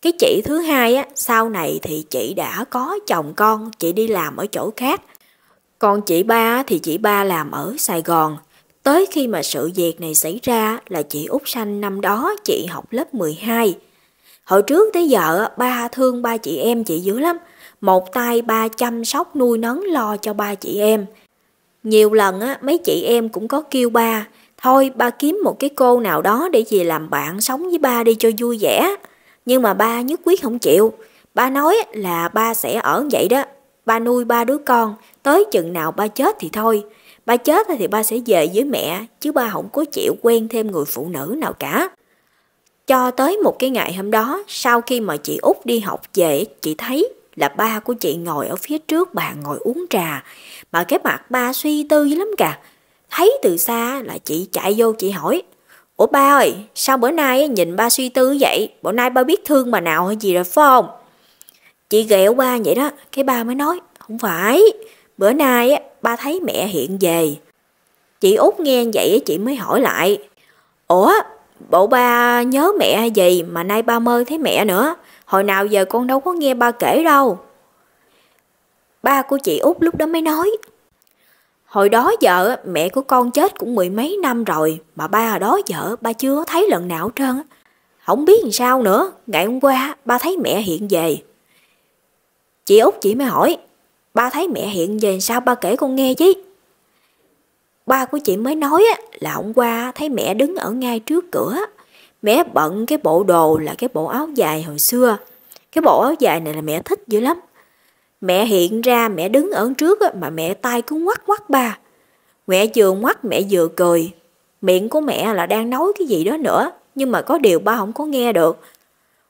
Cái chị thứ hai sau này thì chị đã có chồng con, chị đi làm ở chỗ khác. Còn chị ba thì chị ba làm ở Sài Gòn. Tới khi mà sự việc này xảy ra là chị Út Xanh năm đó chị học lớp 12. Hồi trước tới giờ ba thương ba chị em chị dữ lắm. Một tay ba chăm sóc nuôi nấng lo cho ba chị em. Nhiều lần mấy chị em cũng có kêu ba, thôi ba kiếm một cái cô nào đó để về làm bạn sống với ba đi cho vui vẻ. Nhưng mà ba nhất quyết không chịu. Ba nói là ba sẽ ở vậy đó. Ba nuôi ba đứa con, tới chừng nào ba chết thì thôi. Ba chết thì ba sẽ về với mẹ, chứ ba không có chịu quen thêm người phụ nữ nào cả. Cho tới một cái ngày hôm đó, sau khi mà chị Út đi học về, chị thấy là ba của chị ngồi ở phía trước bàn ngồi uống trà. Mà cái mặt ba suy tư dữ lắm cả. Thấy từ xa là chị chạy vô chị hỏi, ủa ba ơi, sao bữa nay nhìn ba suy tư vậy? Bữa nay ba biết thương bà nào hay gì rồi phải không? Chị ghẹo ba vậy đó. Cái ba mới nói, không phải, bữa nay ba thấy mẹ hiện về. Chị Út nghe vậy chị mới hỏi lại, ủa bộ ba nhớ mẹ hay gì mà nay ba mơ thấy mẹ nữa? Hồi nào giờ con đâu có nghe ba kể đâu. Ba của chị Út lúc đó mới nói, hồi đó vợ mẹ của con chết cũng 10 mấy năm rồi, mà ba hồi đó vợ ba chưa thấy lần nào hết trơn. Không biết làm sao nữa, ngày hôm qua ba thấy mẹ hiện về. Chị Út chị mới hỏi, ba thấy mẹ hiện về sao ba kể con nghe chứ? Ba của chị mới nói là hôm qua thấy mẹ đứng ở ngay trước cửa. Mẹ bận cái bộ đồ là cái bộ áo dài hồi xưa. Cái bộ áo dài này là mẹ thích dữ lắm. Mẹ hiện ra mẹ đứng ở trước mà mẹ tay cứ ngoắc ngoắc ba. Mẹ vừa ngoắc mẹ vừa cười. Miệng của mẹ là đang nói cái gì đó nữa, nhưng mà có điều ba không có nghe được.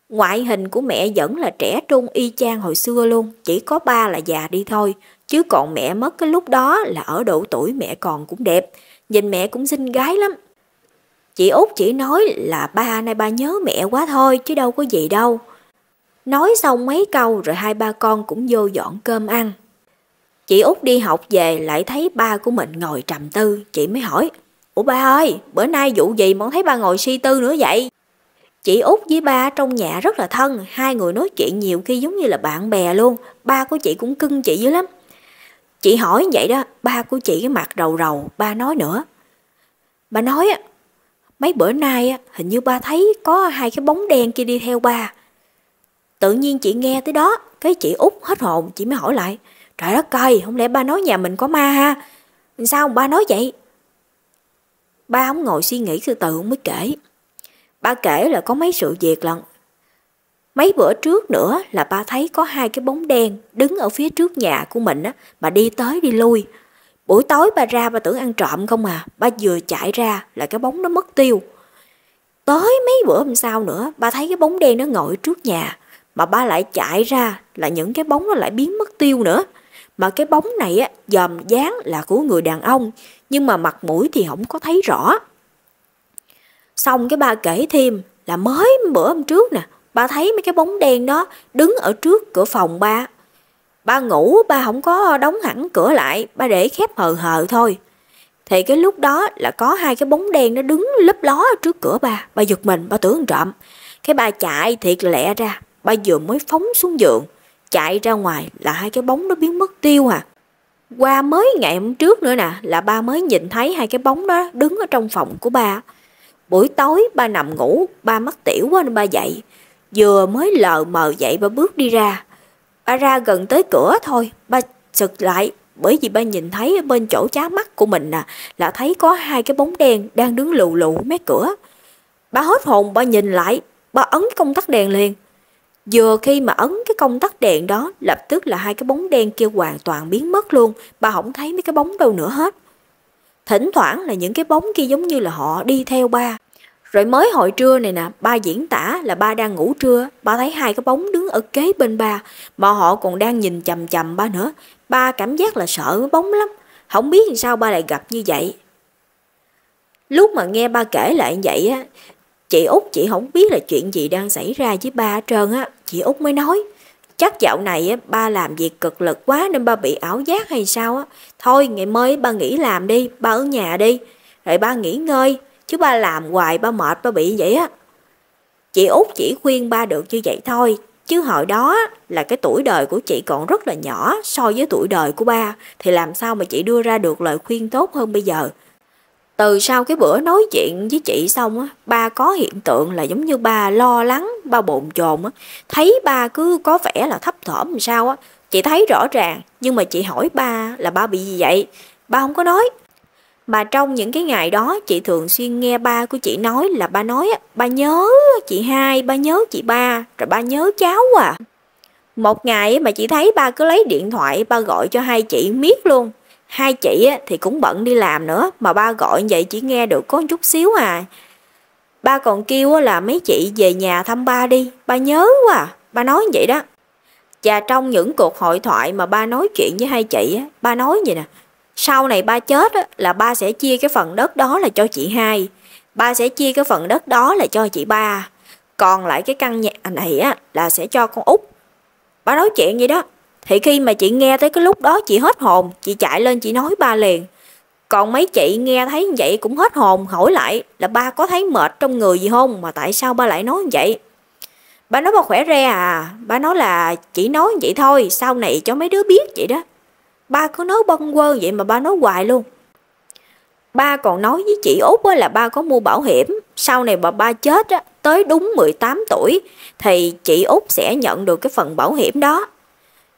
Ngoại hình của mẹ vẫn là trẻ trung y chang hồi xưa luôn. Chỉ có ba là già đi thôi. Chứ còn mẹ mất cái lúc đó là ở độ tuổi mẹ còn cũng đẹp. Nhìn mẹ cũng xinh gái lắm. Chị Út chỉ nói là ba nay ba nhớ mẹ quá thôi chứ đâu có gì đâu. Nói xong mấy câu rồi hai ba con cũng vô dọn cơm ăn. Chị Út đi học về lại thấy ba của mình ngồi trầm tư. Chị mới hỏi, ủa ba ơi, bữa nay vụ gì mà không thấy ba ngồi suy tư nữa vậy? Chị Út với ba trong nhà rất là thân, hai người nói chuyện nhiều khi giống như là bạn bè luôn. Ba của chị cũng cưng chị dữ lắm. Chị hỏi vậy đó, ba của chị cái mặt rầu rầu, ba nói nữa. Ba nói á, mấy bữa nay hình như ba thấy có hai cái bóng đen kia đi theo ba. Tự nhiên chị nghe tới đó, cái chị Út hết hồn, chị mới hỏi lại. Trời đất ơi, không lẽ ba nói nhà mình có ma ha? Sao ba nói vậy? Ba ông ngồi suy nghĩ từ từ ông mới kể. Ba kể là có mấy sự việc lận. Mấy bữa trước nữa là ba thấy có hai cái bóng đen đứng ở phía trước nhà của mình á, mà đi tới đi lui. Buổi tối ba ra ba tưởng ăn trộm không à, ba vừa chạy ra là cái bóng nó mất tiêu. Tới mấy bữa hôm sau nữa, ba thấy cái bóng đen nó ngồi trước nhà, mà ba lại chạy ra là những cái bóng nó lại biến mất tiêu nữa. Mà cái bóng này á, dòm dáng là của người đàn ông, nhưng mà mặt mũi thì không có thấy rõ. Xong cái ba kể thêm là mới bữa hôm trước nè, ba thấy mấy cái bóng đen đó đứng ở trước cửa phòng ba. Ba ngủ, ba không có đóng hẳn cửa lại, ba để khép hờ thôi. Thì cái lúc đó là có hai cái bóng đen nó đứng lấp ló ở trước cửa ba giật mình, ba tưởng trộm. Cái ba chạy thiệt lẹ ra, ba vừa mới phóng xuống giường, chạy ra ngoài là hai cái bóng nó biến mất tiêu à. Qua mới ngày hôm trước nữa nè, là ba mới nhìn thấy hai cái bóng đó đứng ở trong phòng của ba. Buổi tối ba nằm ngủ, ba mắc tiểu quá nên ba dậy. Vừa mới lờ mờ dậy ba bước đi ra. Ba ra gần tới cửa thôi, ba sực lại, bởi vì ba nhìn thấy ở bên chỗ chá mắt của mình nè, là thấy có hai cái bóng đen đang đứng lù lù mé cửa. Ba hết hồn, ba nhìn lại, ba ấn cái công tắc đèn liền. Vừa khi mà ấn cái công tắc đèn đó, lập tức là hai cái bóng đen kia hoàn toàn biến mất luôn, ba không thấy mấy cái bóng đâu nữa hết. Thỉnh thoảng là những cái bóng kia giống như là họ đi theo ba. Rồi mới hồi trưa này nè, ba diễn tả là ba đang ngủ trưa, ba thấy hai cái bóng đứng ở kế bên ba, mà họ còn đang nhìn chằm chằm ba nữa. Ba cảm giác là sợ cái bóng lắm, không biết làm sao ba lại gặp như vậy. Lúc mà nghe ba kể lại vậy á, chị Út chị không biết là chuyện gì đang xảy ra với ba hết trơn á. Chị Út mới nói, chắc dạo này á, ba làm việc cực lực quá nên ba bị ảo giác hay sao á. Thôi ngày mới ba nghỉ làm đi, ba ở nhà đi, rồi ba nghỉ ngơi. Chứ ba làm hoài ba mệt, ba bị vậy á. Chị Út chỉ khuyên ba được như vậy thôi. Chứ hồi đó là cái tuổi đời của chị còn rất là nhỏ so với tuổi đời của ba, thì làm sao mà chị đưa ra được lời khuyên tốt hơn bây giờ. Từ sau cái bữa nói chuyện với chị xong á, ba có hiện tượng là giống như ba lo lắng, ba bồn chồn á. Thấy ba cứ có vẻ là thấp thỏm làm sao á. Chị thấy rõ ràng, nhưng mà chị hỏi ba là ba bị gì vậy, ba không có nói. Mà trong những cái ngày đó chị thường xuyên nghe ba của chị nói là ba nói ba nhớ chị hai, ba nhớ chị ba, rồi ba nhớ cháu à. Một ngày mà chị thấy ba cứ lấy điện thoại ba gọi cho hai chị miết luôn. Hai chị thì cũng bận đi làm nữa, mà ba gọi vậy chỉ nghe được có chút xíu à. Ba còn kêu là mấy chị về nhà thăm ba đi, ba nhớ quá à, ba nói vậy đó. Và trong những cuộc hội thoại mà ba nói chuyện với hai chị, ba nói vậy nè. Sau này ba chết là ba sẽ chia cái phần đất đó là cho chị hai, ba sẽ chia cái phần đất đó là cho chị ba, còn lại cái căn nhà này là sẽ cho con Út. Ba nói chuyện vậy đó. Thì khi mà chị nghe tới cái lúc đó chị hết hồn, chị chạy lên chị nói ba liền. Còn mấy chị nghe thấy vậy cũng hết hồn, hỏi lại là ba có thấy mệt trong người gì không, mà tại sao ba lại nói vậy. Ba nói ba khỏe re à, ba nói là chỉ nói vậy thôi, sau này cho mấy đứa biết vậy đó. Ba cứ nói bâng quơ vậy mà ba nói hoài luôn. Ba còn nói với chị Út là ba có mua bảo hiểm, sau này mà ba chết tới đúng 18 tuổi thì chị Út sẽ nhận được cái phần bảo hiểm đó.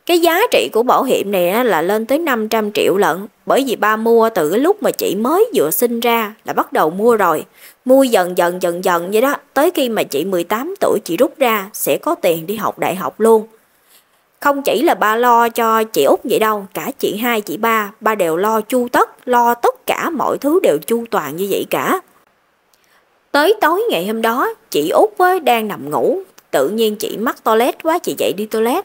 Cái giá trị của bảo hiểm này là lên tới 500 triệu lận. Bởi vì ba mua từ cái lúc mà chị mới vừa sinh ra là bắt đầu mua rồi. Mua dần dần vậy đó. Tới khi mà chị 18 tuổi chị rút ra sẽ có tiền đi học đại học luôn. Không chỉ là ba lo cho chị Út vậy đâu, cả chị hai chị ba đều lo chu tất, lo tất cả mọi thứ đều chu toàn như vậy cả. Tới tối ngày hôm đó, chị Út đang nằm ngủ, tự nhiên chị mắc toilet quá, chị dậy đi toilet.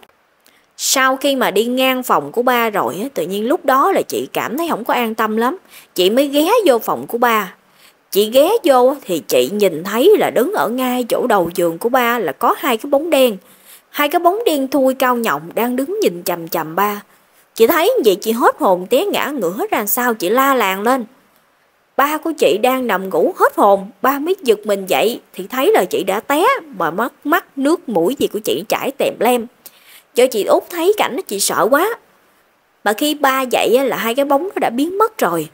Sau khi mà đi ngang phòng của ba rồi, tự nhiên lúc đó là chị cảm thấy không có an tâm lắm, chị mới ghé vô phòng của ba. Chị ghé vô thì chị nhìn thấy là đứng ở ngay chỗ đầu giường của ba là có hai cái bóng đen. Hai cái bóng đen thui cao nhọng đang đứng nhìn chằm chằm ba. Chị thấy vậy chị hết hồn té ngã ngửa ra sao, chị la làng lên. Ba của chị đang nằm ngủ hết hồn, ba mới giật mình dậy thì thấy là chị đã té mà mất mắt nước mũi gì của chị chảy tèm lem. Cho chị Út thấy cảnh chị sợ quá. Mà khi ba dậy là hai cái bóng nó đã biến mất rồi.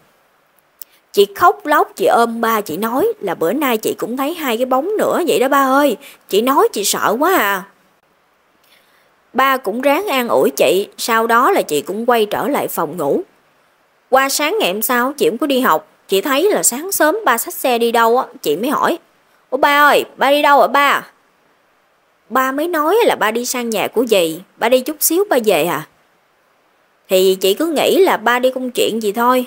Chị khóc lóc, chị ôm ba, chị nói là bữa nay chị cũng thấy hai cái bóng nữa vậy đó ba ơi. Chị nói chị sợ quá à. Ba cũng ráng an ủi chị, sau đó là chị cũng quay trở lại phòng ngủ. Qua sáng ngày hôm sau chị cũng có đi học, chị thấy là sáng sớm ba xách xe đi đâu á, chị mới hỏi. Ủa ba ơi, ba đi đâu ạ ba? Ba mới nói là ba đi sang nhà của dì, ba đi chút xíu ba về à. Thì chị cứ nghĩ là ba đi công chuyện gì thôi.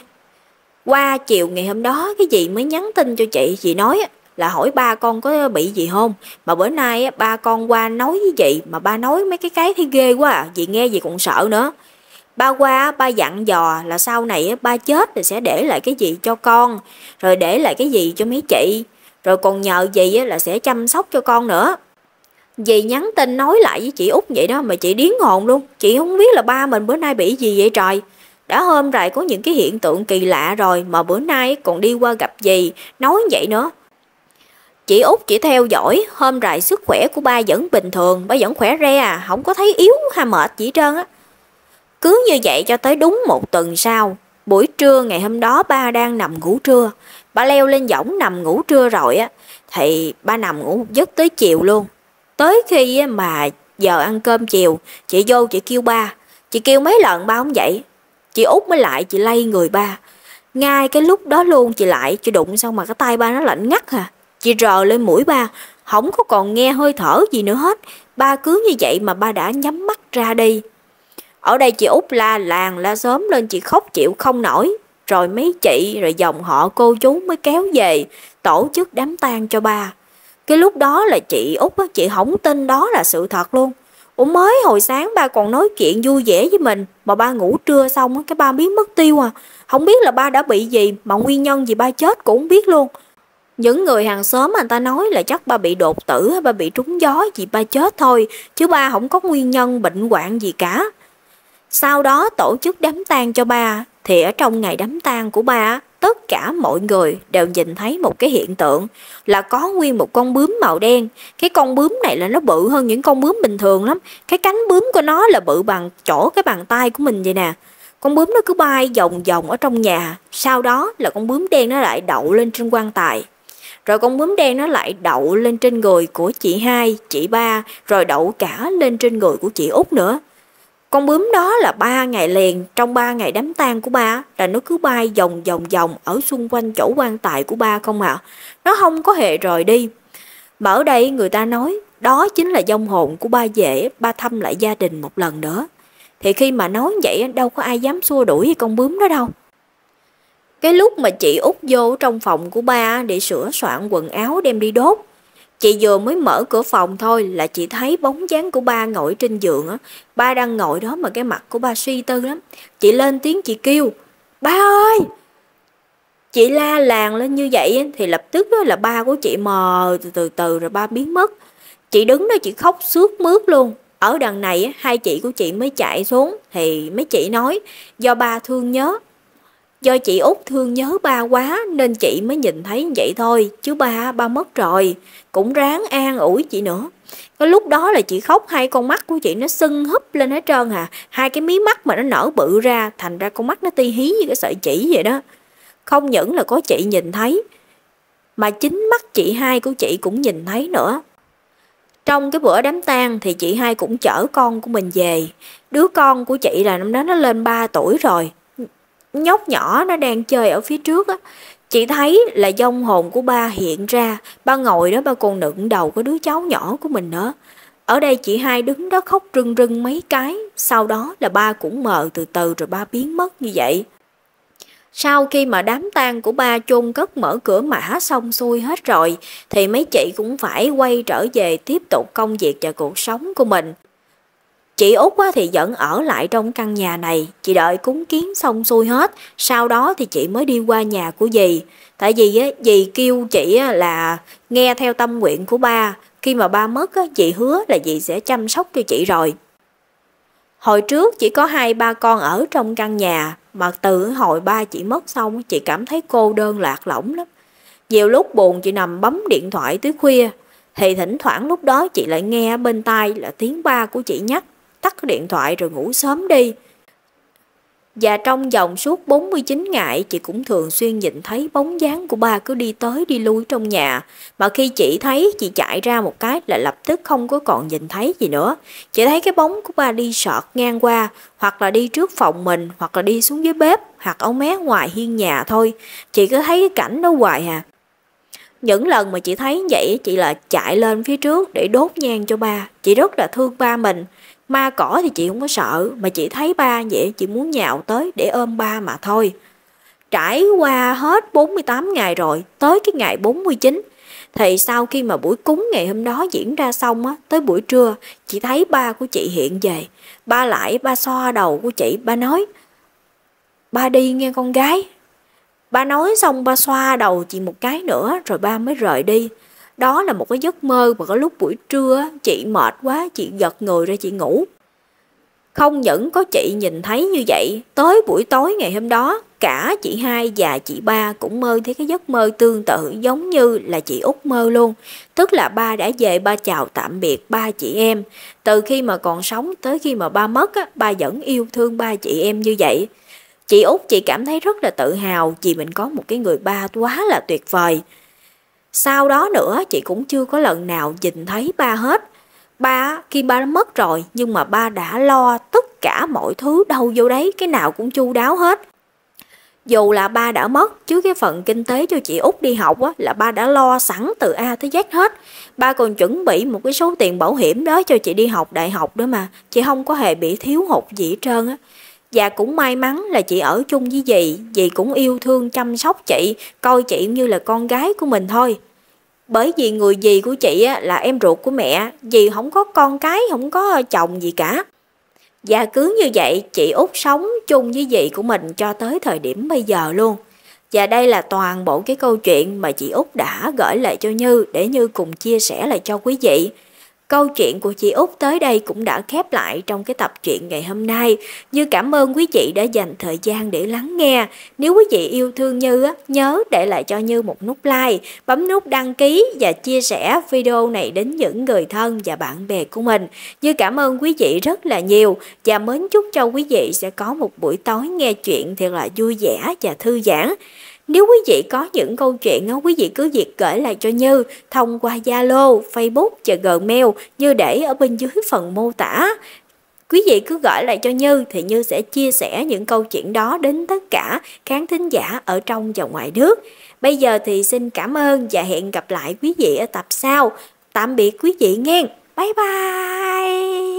Qua chiều ngày hôm đó cái dì mới nhắn tin cho chị nói là hỏi ba con có bị gì không. Mà bữa nay ba con qua nói với dì mà ba nói mấy cái thấy ghê quá à, dì nghe dì còn sợ nữa. Ba qua ba dặn dò là sau này ba chết thì sẽ để lại cái gì cho con, rồi để lại cái gì cho mấy chị, rồi còn nhờ dì là sẽ chăm sóc cho con nữa. Dì nhắn tin nói lại với chị Út vậy đó mà chị điếng hồn luôn. Chị không biết là ba mình bữa nay bị gì vậy trời. Đã hôm rồi có những cái hiện tượng kỳ lạ rồi mà bữa nay còn đi qua gặp dì nói vậy nữa. Chị Út chỉ theo dõi, hôm rồi sức khỏe của ba vẫn bình thường, ba vẫn khỏe re à, không có thấy yếu hay mệt gì hết trơn á. Cứ như vậy cho tới đúng một tuần sau, buổi trưa ngày hôm đó ba đang nằm ngủ trưa, ba leo lên võng nằm ngủ trưa rồi á, thì ba nằm ngủ một giấc tới chiều luôn. Tới khi mà giờ ăn cơm chiều, chị vô chị kêu ba, chị kêu mấy lần ba không dậy, chị Út mới lại chị lay người ba. Ngay cái lúc đó luôn chị lại, chị đụng xong mà cái tay ba nó lạnh ngắt à, chị rờ lên mũi ba, không có còn nghe hơi thở gì nữa hết, ba cứ như vậy mà ba đã nhắm mắt ra đi. Ở đây chị Út la làng la xóm lên, chị khóc chịu không nổi. Rồi mấy chị rồi dòng họ cô chú mới kéo về tổ chức đám tang cho ba. Cái lúc đó là chị Út á, chị không tin đó là sự thật luôn. Ủa mới hồi sáng ba còn nói chuyện vui vẻ với mình mà ba ngủ trưa xong á, cái ba biến mất tiêu à. Không biết là ba đã bị gì mà nguyên nhân gì ba chết cũng không biết luôn. Những người hàng xóm anh ta nói là chắc ba bị đột tử, ba bị trúng gió gì ba chết thôi, chứ ba không có nguyên nhân bệnh hoạn gì cả. Sau đó tổ chức đám tang cho ba, thì ở trong ngày đám tang của ba, tất cả mọi người đều nhìn thấy một cái hiện tượng là có nguyên một con bướm màu đen. Cái con bướm này là nó bự hơn những con bướm bình thường lắm. Cái cánh bướm của nó là bự bằng chỗ cái bàn tay của mình vậy nè. Con bướm nó cứ bay vòng vòng ở trong nhà, sau đó là con bướm đen nó lại đậu lên trên quan tài. Rồi con bướm đen nó lại đậu lên trên người của chị hai, chị ba, rồi đậu cả lên trên người của chị Út nữa. Con bướm đó là 3 ngày liền, trong 3 ngày đám tang của ba là nó cứ bay vòng vòng vòng ở xung quanh chỗ quan tài của ba không ạ. Nó không có hề rời đi. Mà ở đây người ta nói đó chính là vong hồn của ba về, ba thăm lại gia đình một lần nữa. Thì khi mà nói vậy đâu có ai dám xua đuổi với con bướm đó đâu. Cái lúc mà chị Út vô trong phòng của ba để sửa soạn quần áo đem đi đốt, chị vừa mới mở cửa phòng thôi là chị thấy bóng dáng của ba ngồi trên giường á. Ba đang ngồi đó mà cái mặt của ba suy tư lắm. Chị lên tiếng chị kêu, ba ơi! Chị la làng lên như vậy thì lập tức đó là ba của chị mờ từ từ rồi ba biến mất. Chị đứng đó chị khóc sướt mướt luôn. Ở đằng này hai chị của chị mới chạy xuống thì mấy chị nói do ba thương nhớ. Do chị Út thương nhớ ba quá nên chị mới nhìn thấy vậy thôi, chứ ba mất rồi. Cũng ráng an ủi chị nữa. Cái lúc đó là chị khóc, hai con mắt của chị nó sưng húp lên hết trơn à. Hai cái mí mắt mà nó nở bự ra, thành ra con mắt nó ti hí như cái sợi chỉ vậy đó. Không những là có chị nhìn thấy, mà chính mắt chị hai của chị cũng nhìn thấy nữa. Trong cái bữa đám tang thì chị hai cũng chở con của mình về. Đứa con của chị là năm đó nó lên 3 tuổi rồi. Nhóc nhỏ nó đang chơi ở phía trước á. Chị thấy là vong hồn của ba hiện ra. Ba ngồi đó ba còn nựng đầu của đứa cháu nhỏ của mình nữa. Ở đây chị hai đứng đó khóc rưng rưng mấy cái. Sau đó là ba cũng mờ từ từ rồi ba biến mất như vậy. Sau khi mà đám tang của ba chôn cất mở cửa mã xong xuôi hết rồi, thì mấy chị cũng phải quay trở về tiếp tục công việc và cuộc sống của mình. Chị Út thì vẫn ở lại trong căn nhà này, chị đợi cúng kiến xong xuôi hết, sau đó thì chị mới đi qua nhà của dì. Tại vì dì kêu chị là nghe theo tâm nguyện của ba, khi mà ba mất dì hứa là dì sẽ chăm sóc cho chị rồi. Hồi trước chỉ có hai ba con ở trong căn nhà, mà từ hồi ba chị mất xong chị cảm thấy cô đơn lạc lõng lắm. Nhiều lúc buồn chị nằm bấm điện thoại tới khuya, thì thỉnh thoảng lúc đó chị lại nghe bên tai là tiếng ba của chị nhắc tắt điện thoại rồi ngủ sớm đi. Và trong vòng suốt 49 ngày chị cũng thường xuyên nhìn thấy bóng dáng của ba cứ đi tới đi lui trong nhà. Mà khi chị thấy, chị chạy ra một cái là lập tức không có còn nhìn thấy gì nữa. Chị thấy cái bóng của ba đi sọt ngang qua, hoặc là đi trước phòng mình, hoặc là đi xuống dưới bếp, hoặc ở mé ngoài hiên nhà thôi. Chị cứ thấy cái cảnh đó hoài à. Những lần mà chị thấy vậy chị là chạy lên phía trước để đốt nhang cho ba. Chị rất là thương ba mình. Ma cỏ thì chị không có sợ, mà chị thấy ba vậy chị muốn nhào tới để ôm ba mà thôi. Trải qua hết 48 ngày rồi, tới cái ngày 49, thì sau khi mà buổi cúng ngày hôm đó diễn ra xong á, tới buổi trưa, chị thấy ba của chị hiện về. Ba lại, ba xoa đầu của chị, ba nói, ba đi nghe con gái. Ba nói xong ba xoa đầu chị một cái nữa, rồi ba mới rời đi. Đó là một cái giấc mơ mà có lúc buổi trưa chị mệt quá, chị giật người ra chị ngủ. Không những có chị nhìn thấy như vậy, tới buổi tối ngày hôm đó, cả chị hai và chị ba cũng mơ thấy cái giấc mơ tương tự giống như là chị út mơ luôn. Tức là ba đã về, ba chào tạm biệt ba chị em. Từ khi mà còn sống tới khi mà ba mất, ba vẫn yêu thương ba chị em như vậy. Chị út chị cảm thấy rất là tự hào vì mình có một cái người ba quá là tuyệt vời. Sau đó nữa chị cũng chưa có lần nào nhìn thấy ba hết. Ba khi ba mất rồi, nhưng mà ba đã lo tất cả mọi thứ đâu vô đấy, cái nào cũng chu đáo hết. Dù là ba đã mất, chứ cái phần kinh tế cho chị Út đi học á, là ba đã lo sẵn từ A tới Z hết. Ba còn chuẩn bị một cái số tiền bảo hiểm đó cho chị đi học đại học nữa mà. Chị không có hề bị thiếu hụt gì hết trơn á. Và cũng may mắn là chị ở chung với dì cũng yêu thương chăm sóc chị, coi chị như là con gái của mình thôi. Bởi vì người dì của chị là em ruột của mẹ, dì không có con cái, không có chồng gì cả. Và cứ như vậy chị Út sống chung với dì của mình cho tới thời điểm bây giờ luôn. Và đây là toàn bộ cái câu chuyện mà chị Út đã gửi lại cho Như, để Như cùng chia sẻ lại cho quý vị. Câu chuyện của chị Út tới đây cũng đã khép lại trong cái tập truyện ngày hôm nay. Như cảm ơn quý vị đã dành thời gian để lắng nghe. Nếu quý vị yêu thương Như, nhớ để lại cho Như một nút like, bấm nút đăng ký và chia sẻ video này đến những người thân và bạn bè của mình. Như cảm ơn quý vị rất là nhiều và mến chúc cho quý vị sẽ có một buổi tối nghe chuyện thiệt là vui vẻ và thư giãn. Nếu quý vị có những câu chuyện, quý vị cứ việc gửi lại cho Như thông qua Zalo, Facebook và Gmail Như để ở bên dưới phần mô tả. Quý vị cứ gửi lại cho Như thì Như sẽ chia sẻ những câu chuyện đó đến tất cả khán thính giả ở trong và ngoài nước. Bây giờ thì xin cảm ơn và hẹn gặp lại quý vị ở tập sau. Tạm biệt quý vị nghe. Bye bye!